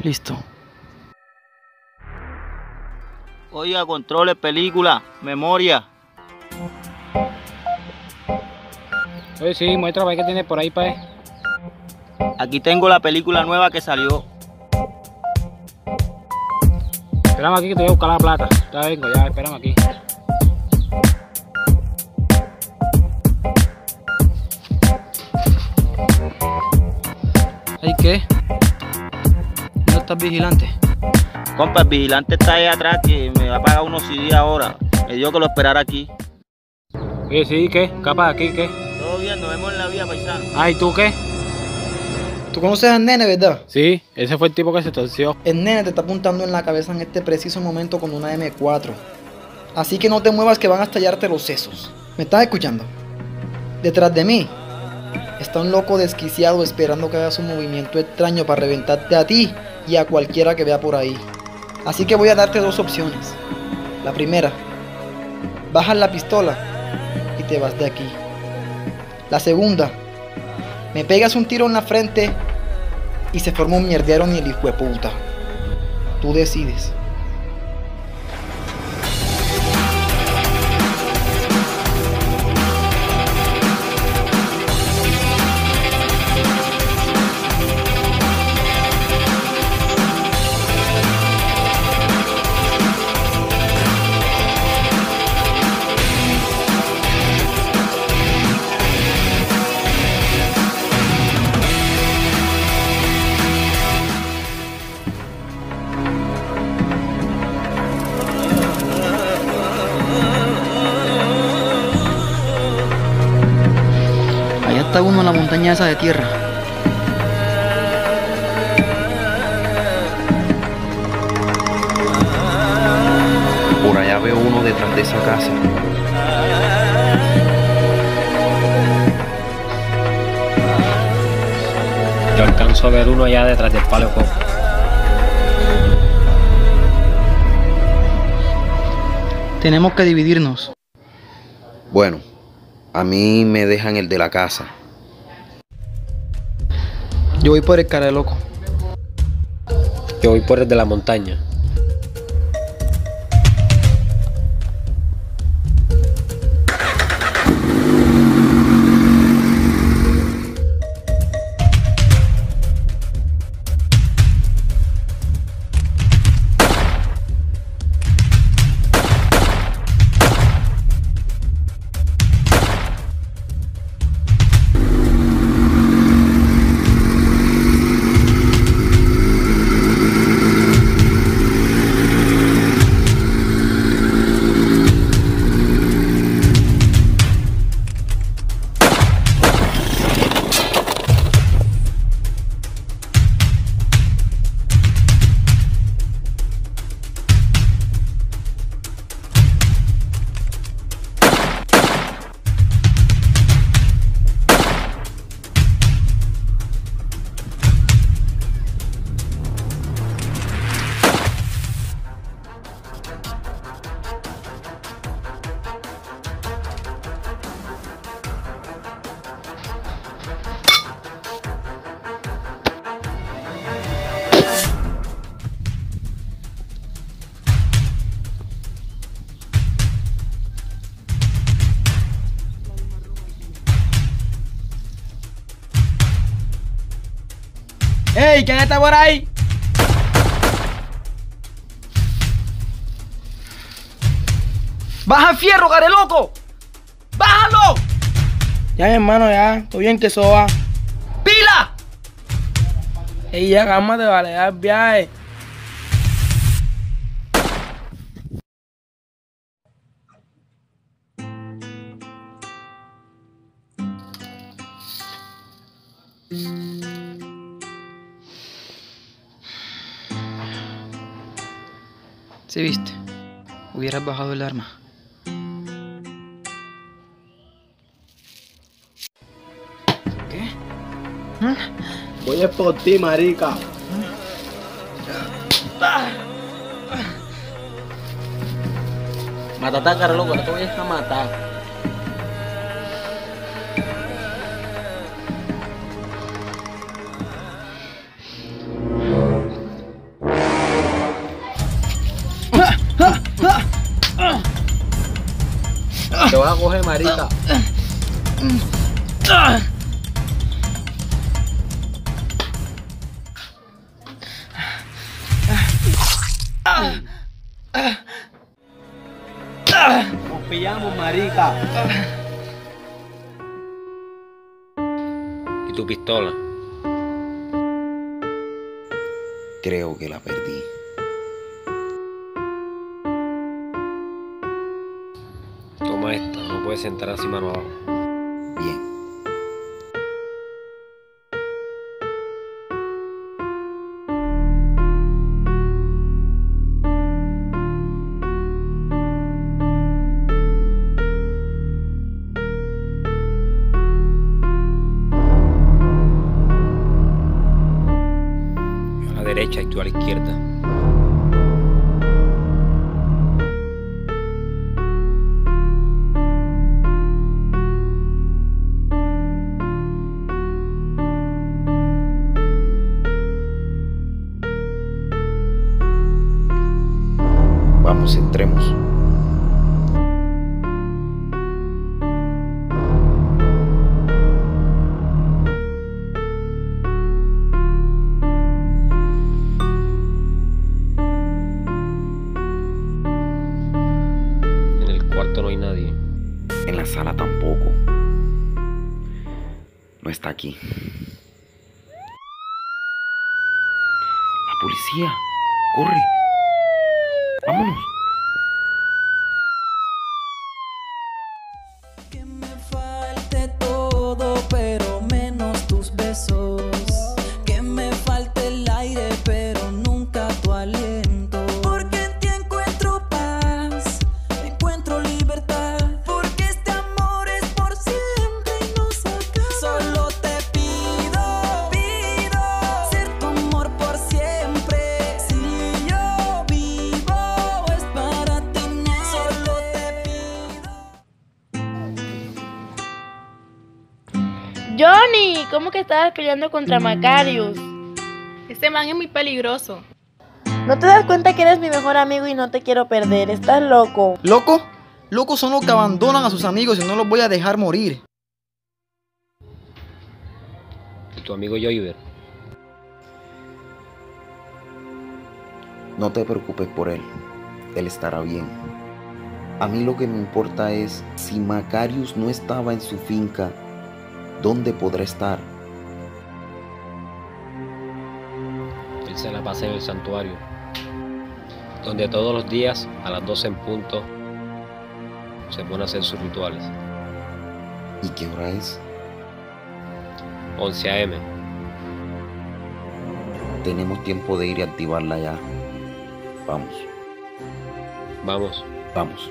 Listo. Oiga, controle, película, memoria. Sí, sí, muéstrame qué tienes por ahí, pae. Aquí tengo la película nueva que salió. Esperame aquí que te voy a buscar la plata. Ya vengo, ya, esperame aquí. ¿Ay qué? ¿No estás vigilante? Compa, el vigilante está ahí atrás que me va a pagar unos C D ahora. Me dio que lo esperara aquí. Oye, sí, ¿qué? ¿Capaz aquí qué? Todo bien, nos vemos en la vía, paisano. Ah, ¿y tú qué? ¿Tú conoces al nene, verdad? Sí, ese fue el tipo que se torció. El nene te está apuntando en la cabeza en este preciso momento con una eme cuatro. Así que no te muevas que van a estallarte los sesos. ¿Me estás escuchando? Detrás de mí está un loco desquiciado esperando que hagas un movimiento extraño para reventarte a ti y a cualquiera que vea por ahí. Así que voy a darte dos opciones. La primera, bajas la pistola y te vas de aquí. La segunda, me pegas un tiro en la frente y se forma un mierdero ni el hijo de puta. Tú decides. está uno en la montaña esa de tierra. Por allá veo uno detrás de esa casa. Yo alcanzo a ver uno allá detrás del palo coco. Tenemos que dividirnos. Bueno, a mí me dejan el de la casa. Yo voy por el cara de loco. Yo voy por el de la montaña. ¡Ey! ¿Quién está por ahí? ¡Baja el fierro, care loco! ¡Bájalo! Ya, mi hermano, ya. Estoy bien que soba. ¡Pila! Ey, ya, cálmate, vale, ya el viaje. Si sí, viste, hubieras bajado el arma. ¿Qué? ¿Ah? Voy a por ti, marica. ¿Ah? Mátate, cara loco, no te voy a matar. Te vas a coger, marica. Nos pillamos, marica. ¿Y tu pistola? Creo que la perdí. Toma esta, no puedes entrar así mano abajo. Bien. Yo a la derecha y tú a la izquierda. Vamos, entremos. En el cuarto no hay nadie. En la sala tampoco. No está aquí. La policía. Corre. ¡Vámonos! Que me falte todo, pero... ¿Cómo que estabas peleando contra Macarius? Este man es muy peligroso. ¿No te das cuenta que eres mi mejor amigo y no te quiero perder? Estás loco. ¿Loco? Locos son los que abandonan a sus amigos y no los voy a dejar morir. ¿Y tu amigo Jhoyber? No te preocupes por él, él estará bien. A mí lo que me importa es, si Macarius no estaba en su finca, ¿dónde podrá estar? Él se la pasa en el santuario, donde todos los días, a las doce en punto, se pone a hacer sus rituales. ¿Y qué hora es? once a m Tenemos tiempo de ir y activarla ya. Vamos. Vamos. Vamos.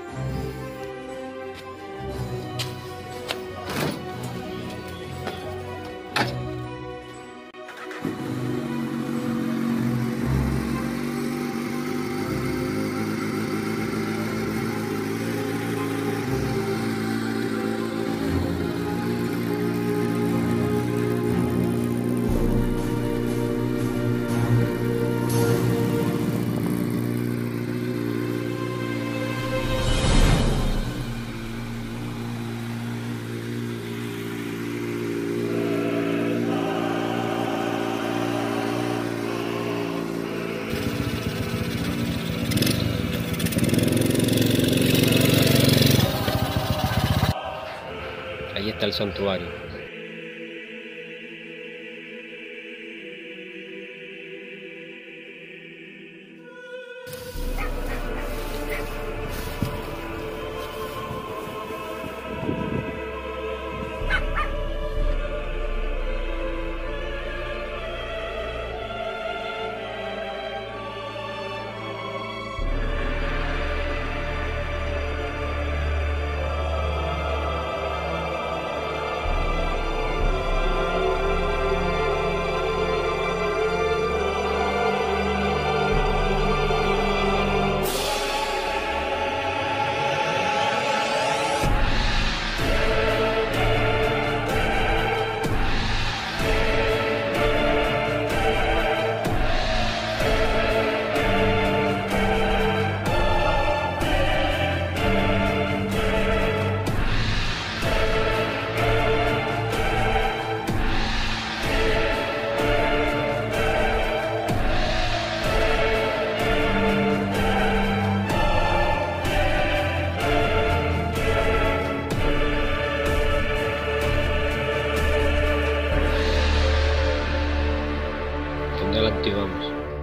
Ahí está el santuario.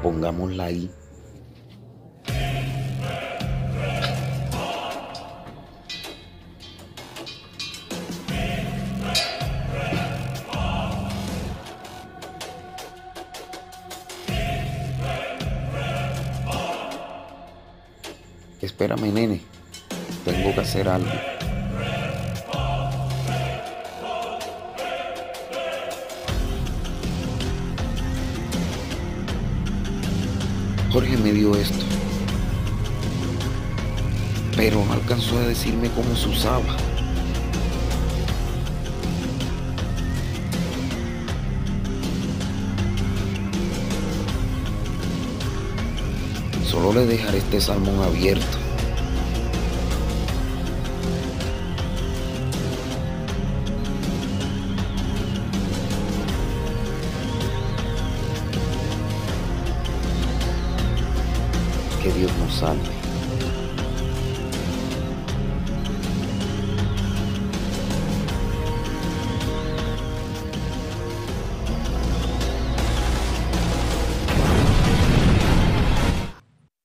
Pongámosla ahí. Espérame, nene. Tengo que hacer algo. Jorge me dio esto, pero no alcanzó a decirme cómo se usaba. Solo le dejaré este salmón abierto. Que Dios nos salve.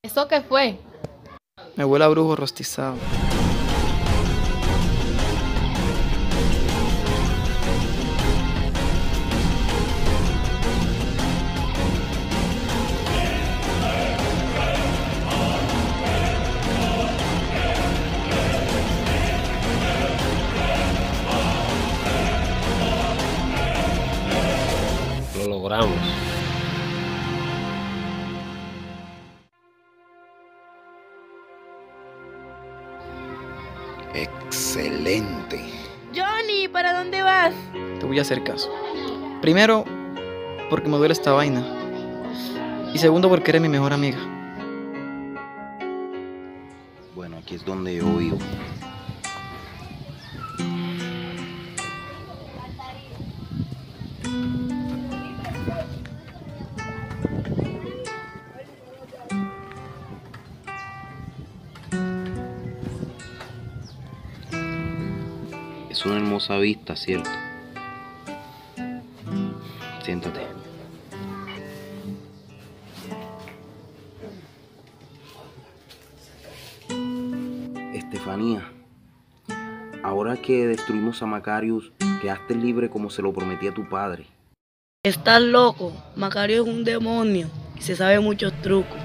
¿Eso qué fue? Me huele a brujo rostizado. Excelente. Jhonny, ¿para dónde vas? Te voy a hacer caso. Primero, porque me duele esta vaina. Y segundo, porque eres mi mejor amiga. Bueno, aquí es donde yo vivo. Es una hermosa vista, ¿cierto? Siéntate. Estefanía, ahora que destruimos a Macarius, quedaste libre como se lo prometía tu padre. Estás loco, Macarius es un demonio y se sabe muchos trucos.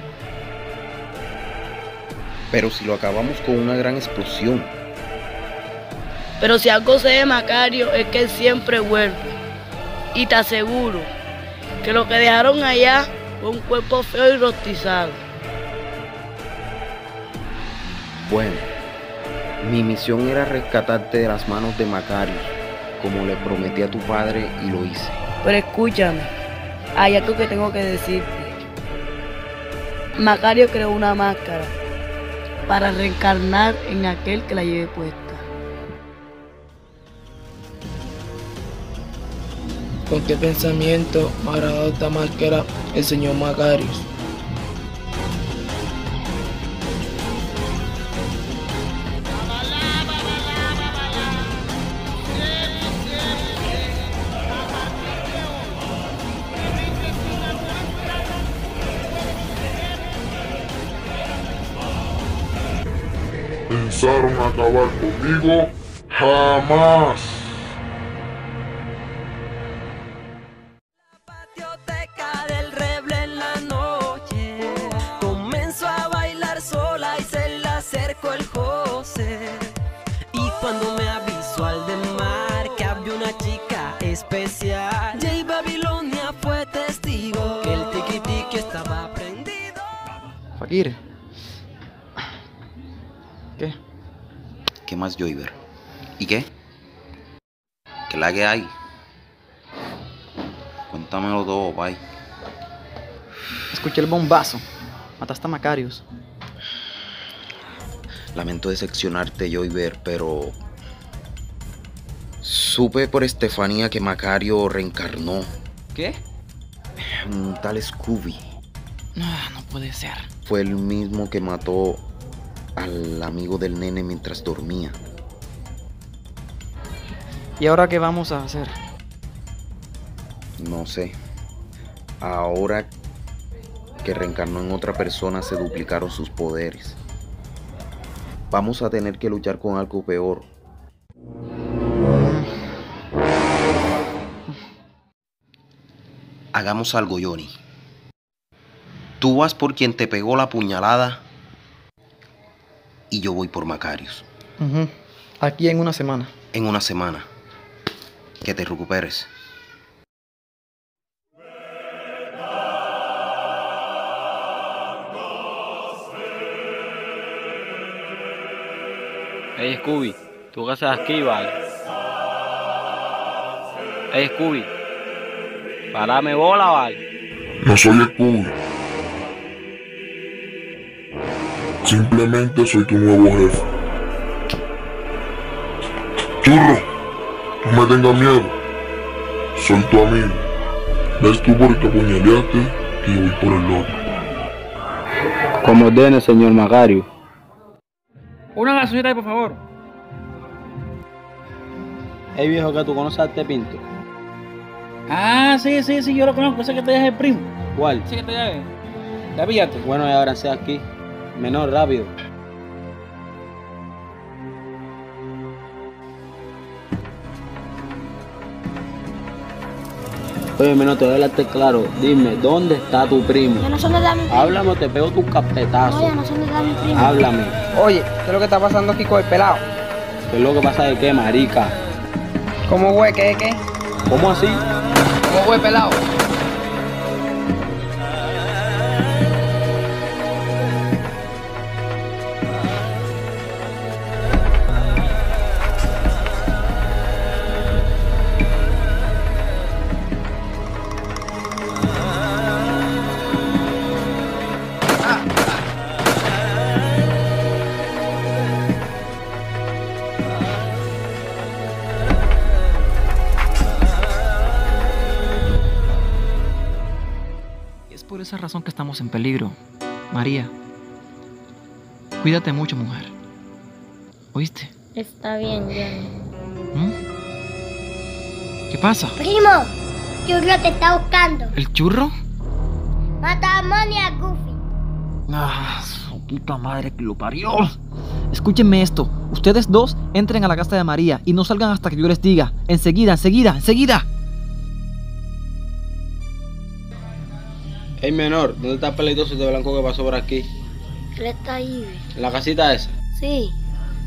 Pero si lo acabamos con una gran explosión. Pero si algo sé de Macario es que él siempre vuelve. Y te aseguro que lo que dejaron allá fue un cuerpo feo y rostizado. Bueno, mi misión era rescatarte de las manos de Macario, como le prometí a tu padre y lo hice. Pero escúchame, hay algo que tengo que decirte. Macario creó una máscara para reencarnar en aquel que la lleve puesta. ¿Con qué pensamiento me agradó esta máscara el señor Macarius? ¿Pensaron acabar conmigo? ¡Jamás! Fakir. ¿Qué? ¿Qué más, Jhoyber? ¿Y qué? ¿Qué la que hay? Cuéntamelo todo, bye. Escuché el bombazo. Mataste a Macarius. Lamento decepcionarte, Jhoyber, pero... supe por Estefanía que Macario reencarnó. ¿Qué? Un tal Scooby. No, no puede ser. Fue el mismo que mató al amigo del nene mientras dormía. ¿Y ahora qué vamos a hacer? No sé. Ahora que reencarnó en otra persona se duplicaron sus poderes. Vamos a tener que luchar con algo peor. Hagamos algo, Jhonny. Tú vas por quien te pegó la puñalada y yo voy por Macarius. Uh-huh. Aquí en una semana. En una semana. Que te recuperes. Hey, Scooby, tú qué haces aquí, vale. Hey, Scooby, parame bola, vale. No soy Scooby. Simplemente soy tu nuevo jefe. Churro, no me tengas miedo. Soy tu amigo. Ves tú por el que apuñaleaste y voy por el otro. Como ordene, señor Macario. Una gasolina, por favor. Hey, viejo, que tú conoces a este pinto. Ah, sí, sí, sí, yo lo conozco. Sé que te llamas el primo. ¿Cuál? Sí, que te llamas. ¿Te pillaste? Bueno, ya ahora sé aquí. Menor, rápido. Oye, menor, te voy a hablarte claro. Dime, ¿dónde está tu primo? Yo no sé dónde está mi primo. Háblame o te pego tu capetazo. Oye, no sé dónde está mi primo. Háblame. Oye, ¿qué es lo que está pasando aquí con el pelado? ¿Qué es lo que pasa de qué, marica? ¿Cómo güey? ¿Qué de qué? ¿Cómo así? ¿Cómo güey, pelado? razón que estamos en peligro. María, cuídate mucho, mujer. ¿Oíste? Está bien, Jhonny. ¿Mm? ¿Qué pasa? Primo, Churro te está buscando. ¿El Churro? Mata a Moni y a Goofy. Ah, su puta madre que lo parió. Escúchenme esto. Ustedes dos entren a la casa de María y no salgan hasta que yo les diga. Enseguida, enseguida, enseguida. Hey, menor, ¿dónde está el peleitoso de blanco que pasó por aquí? Él está ahí. ¿En la casita esa? Sí.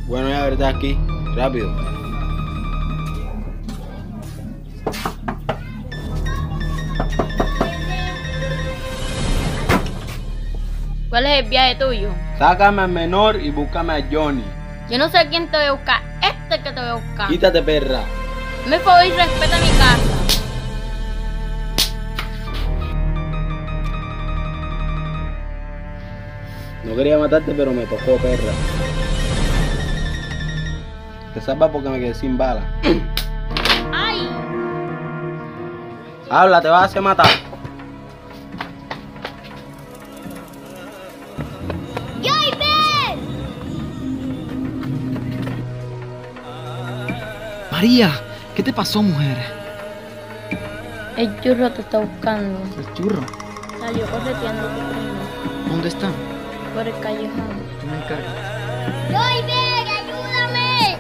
Bueno, ya ahorita aquí. Rápido. ¿Cuál es el viaje tuyo? Sácame al menor y búscame a Jhonny. Yo no sé quién te voy a buscar. Este es que te voy a buscar. Quítate, perra. Me favor y respeta mi casa. No quería matarte, pero me tocó, perra. Te salvas porque me quedé sin bala. ¡Ay! Habla, te vas a hacer matar. ¡Jhoyber! María, ¿qué te pasó, mujer? El Churro te está buscando. ¿El Churro? Salió correteando tu primo. ¿Dónde está? Por el callejón. Tú me encargas. ¡Jhoyber, ayúdame!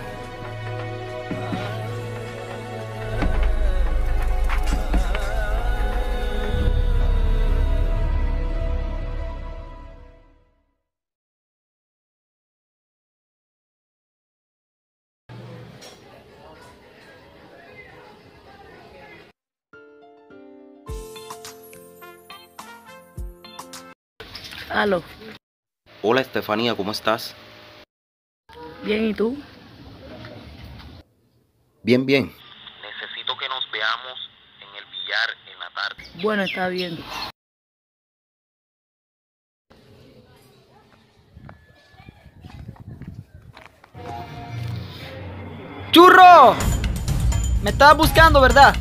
Aló. Hola, Estefanía, ¿cómo estás? Bien, ¿y tú? Bien, bien. Necesito que nos veamos en el billar en la tarde. Bueno, está bien. ¡Churro! Me estabas buscando, ¿verdad?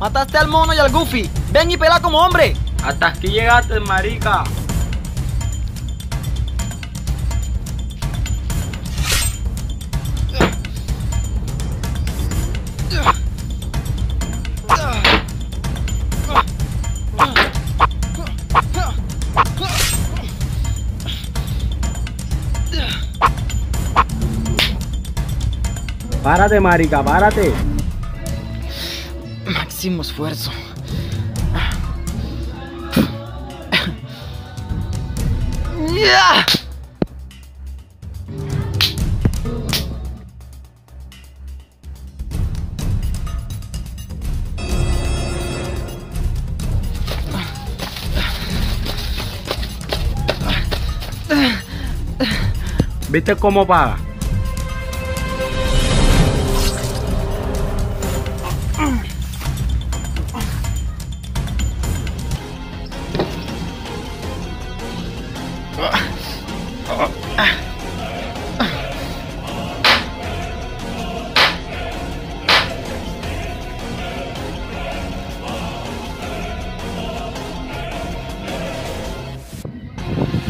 Mataste al mono y al Goofy. ¡Ven y pelá como hombre! Hasta aquí llegaste, marica. Párate, marica, párate. Máximo esfuerzo. ¿Viste cómo paga?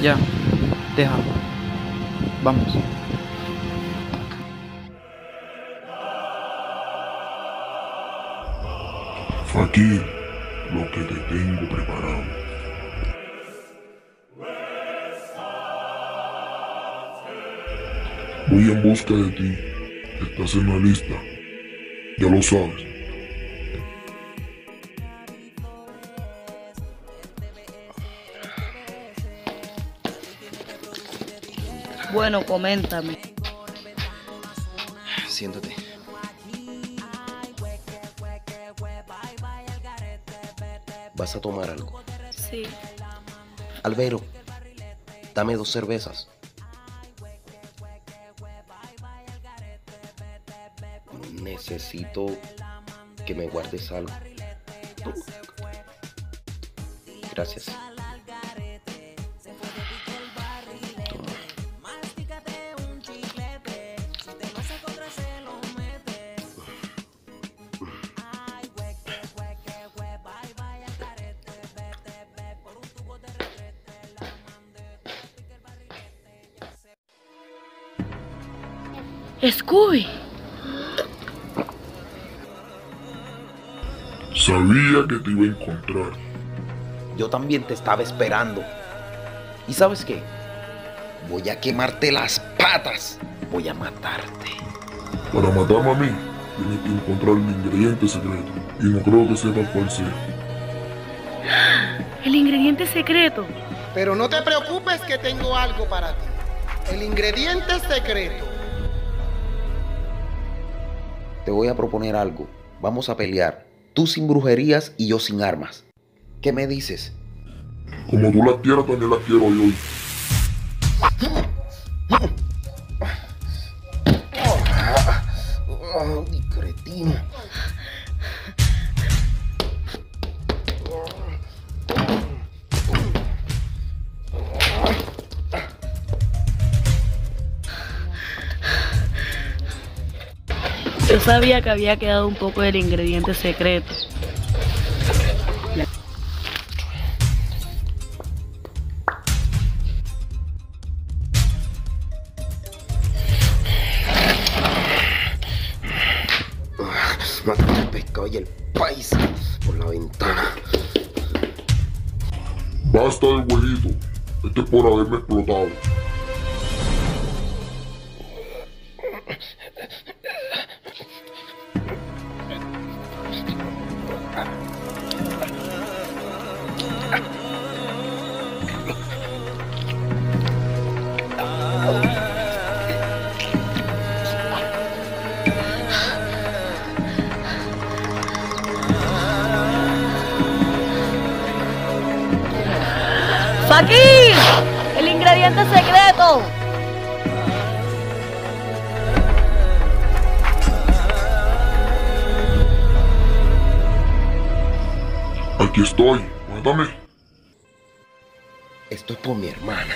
Ya, déjalo. Vamos. Aquí lo que te tengo preparado. Voy en busca de ti. Estás en la lista. Ya lo sabes. Bueno, coméntame. Siéntate. ¿Vas a tomar algo? Sí. Albero, dame dos cervezas. Necesito que me guardes algo. Gracias. Scooby. Sabía que te iba a encontrar. Yo también te estaba esperando. ¿Y sabes qué? Voy a quemarte las patas. Voy a matarte. Para matarme a mí, tienes que encontrar el ingrediente secreto. Y no creo que sepas cuál sea. El ingrediente secreto. Pero no te preocupes que tengo algo para ti. El ingrediente secreto. Te voy a proponer algo. Vamos a pelear. Tú sin brujerías y yo sin armas. ¿Qué me dices? Como tú la quieras, también la quiero yo. ¡Ay, cretino! Yo sabía que había quedado un poco del ingrediente secreto. Y el país por la ventana. Basta de huevito. Este es por haberme explotado. ¡Aquí! ¡El ingrediente secreto! Aquí estoy, mátame. Esto es por mi hermana.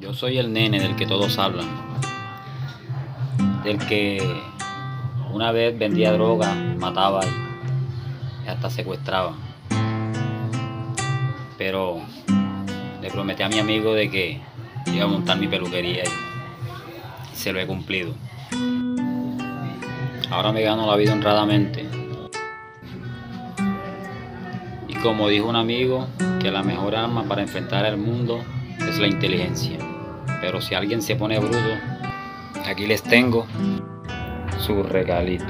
Yo soy el nene del que todos hablan, del que una vez vendía droga, mataba y hasta secuestraba. Pero le prometí a mi amigo de que iba a montar mi peluquería y se lo he cumplido. Ahora me gano la vida honradamente. Y como dijo un amigo, que la mejor arma para enfrentar al mundo es la inteligencia, pero si alguien se pone bruto, aquí les tengo su regalito.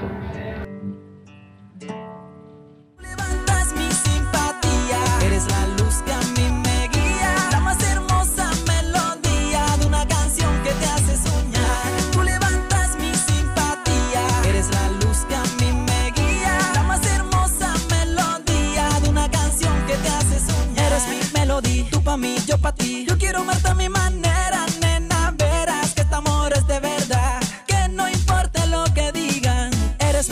Levantas mi simpatía, eres la luz que a mí me guía, la más hermosa melodía de una canción que te hace soñar. Tú levantas mi simpatía, eres la luz que a mí me guía, la más hermosa melodía de una canción que te hace soñar. Eres mi melodía, tú pa' mí, yo pa' ti. Quiero amarte a mi manera, nena, verás que este amor es de verdad, que no importa lo que digan, eres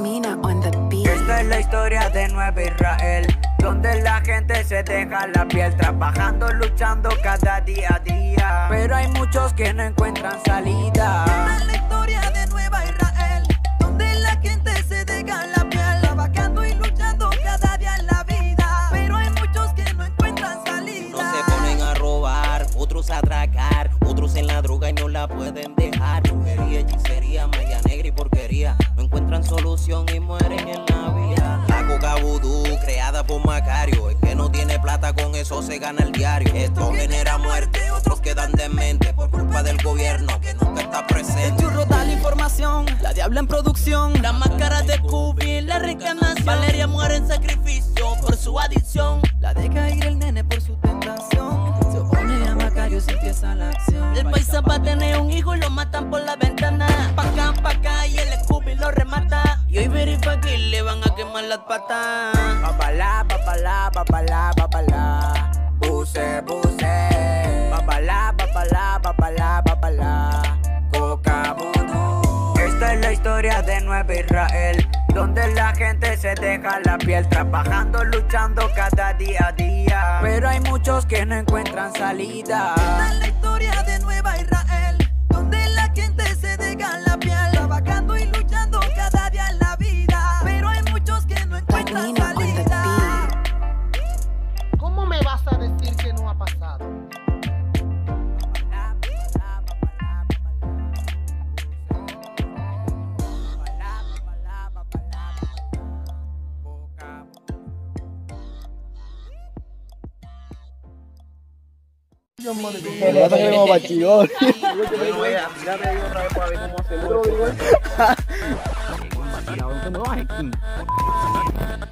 Esta es la historia de Nuevo Israel, donde la gente se deja la piel, trabajando, luchando cada día a día, pero hay muchos que no encuentran salida. Esta es la historia de Nuevo Israel, donde la gente se deja la piel, trabajando y luchando cada día en la vida, pero hay muchos que no encuentran salida. Unos se ponen a robar, otros a atracar, otros en la droga y no la pueden dejar. Brujería, hechicería, magia negra y porquería, no encuentran solución y mueren en la vía. La Cocabudú, creada por Macarius, el que no tiene plata con eso se gana el diario. Esto genera muerte, otros quedan demente por culpa del gobierno que nunca está presente. El churro da la información, la diabla en producción, las máscaras de Cubi, la reencarnación. Valeria muere en sacrificio por su adicción, la deja ir el nene por su tentación. Se opone a Macarius y empieza la acción. El paisa va a tener un hijo y lo matan por la ventana. Pa' acá, pa' acá y el Cubi lo remata. Y Jhoyber y Fakir le van a quemar las patas. Papalá, papalá, papalá, papalá. Puse, puse. Papalá, papalá, papalá, papalá. Cocabudú. Esta es la historia de Nuevo Israel, donde la gente se deja la piel, trabajando, luchando cada día a día, pero hay muchos que no encuentran salida. Esta es la historia de Nuevo Israel, donde la gente se deja la piel, trabajando y luchando cada día. ¿Cómo me vas a decir que no ha pasado? Yo me voy a tirar medio otra vez para ver cómo se mueve.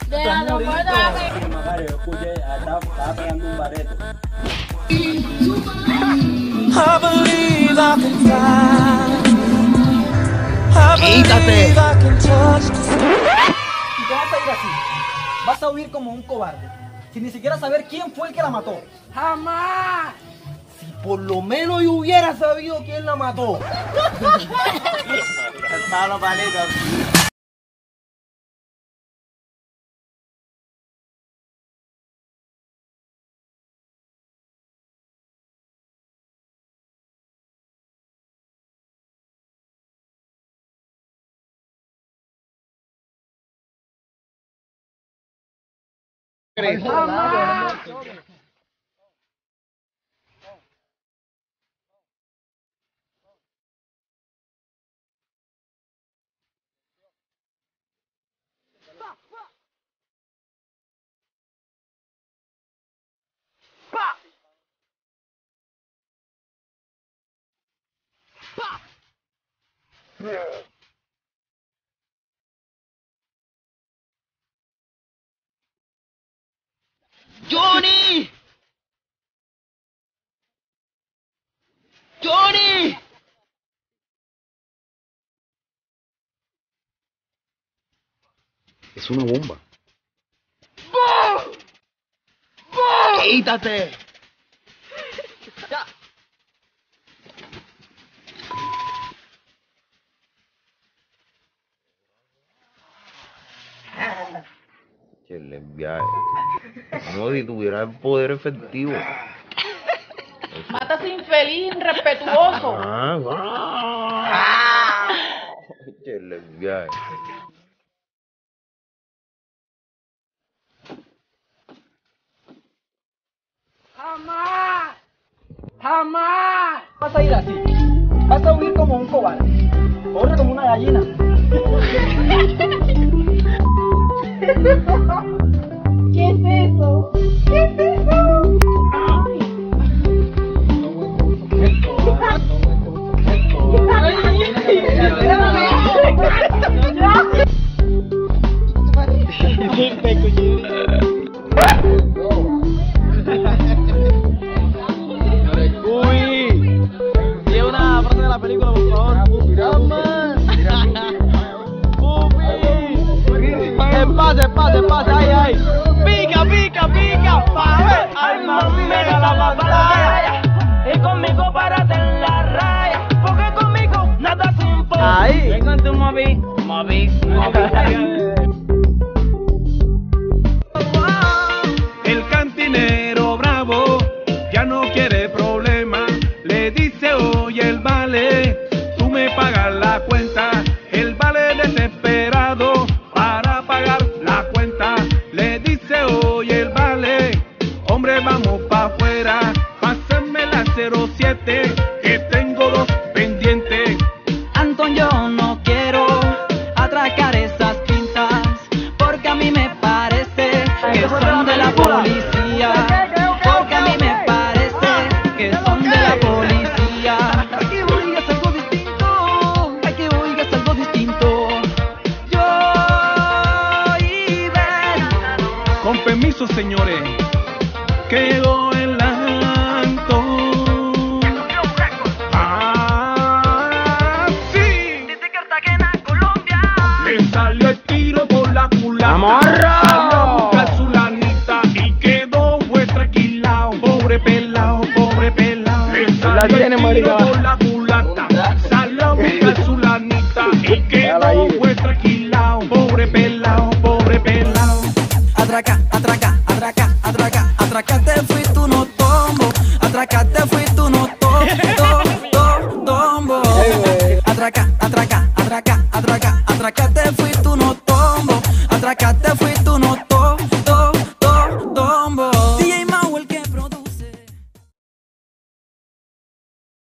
De la locura, escuché, estaba pegando un bareto. ¡Quítate! Y te vas a ir así. Vas a huir como un cobarde, sin ni siquiera saber quién fue el que la mató. ¡Jamás! Si por lo menos yo hubiera sabido quién la mató. Los paletos. ¡Mamá! ¡Pa! ¡Pa! ¡Jhonny! ¡Jhonny! Es una bomba. ¡Bum! ¡Bum! ¡Quítate! El viaje. No, si tuviera el poder efectivo. Eso. Mátase infeliz, irrespetuoso. Ah, ah. El viaje. ¡Jamás! ¡Jamás! Vas a ir así. Vas a huir como un cobarde. Corre como una gallina. ¿Qué es eso? ¿Qué es eso? Ay. Uy, vi una parte de la película, por favor. Pase, pase, pase, ay, ay. Pica, pica, pica, pa' ver. Ay, mami, me da la batalla. Y conmigo párate en la raya, porque conmigo nada se importa. Ahí. Vengo en tu móvil. Móvil. El cantinero bravo ya no quiere problemas. Le dice, oye, el vale, tú me pagas la cuenta. El vale desesperado para pagar la cuenta. Le dice, oye, el vale, hombre, vamos pa' afuera. Pásenme la cero siete. Señores, quedó el acto. Ah, sí. Desde Cartagena, Colombia, le salió el tiro por la culata. ¡Amorra! Salió a buscar su lanita y quedó pues tranquilao. Pobre pelao, pobre pelao. Le salió el tiro por la culata. Salió a buscar su lanita y quedó pues tranquilao. Pobre pelao, pobre pelao. Atraca, atraca. Atracate fui tú no tombo, atracate fui tú no tombo, tom, tombo. Atraca, atraca, atraca, atraca, atracate fui tú no tombo, atracate fui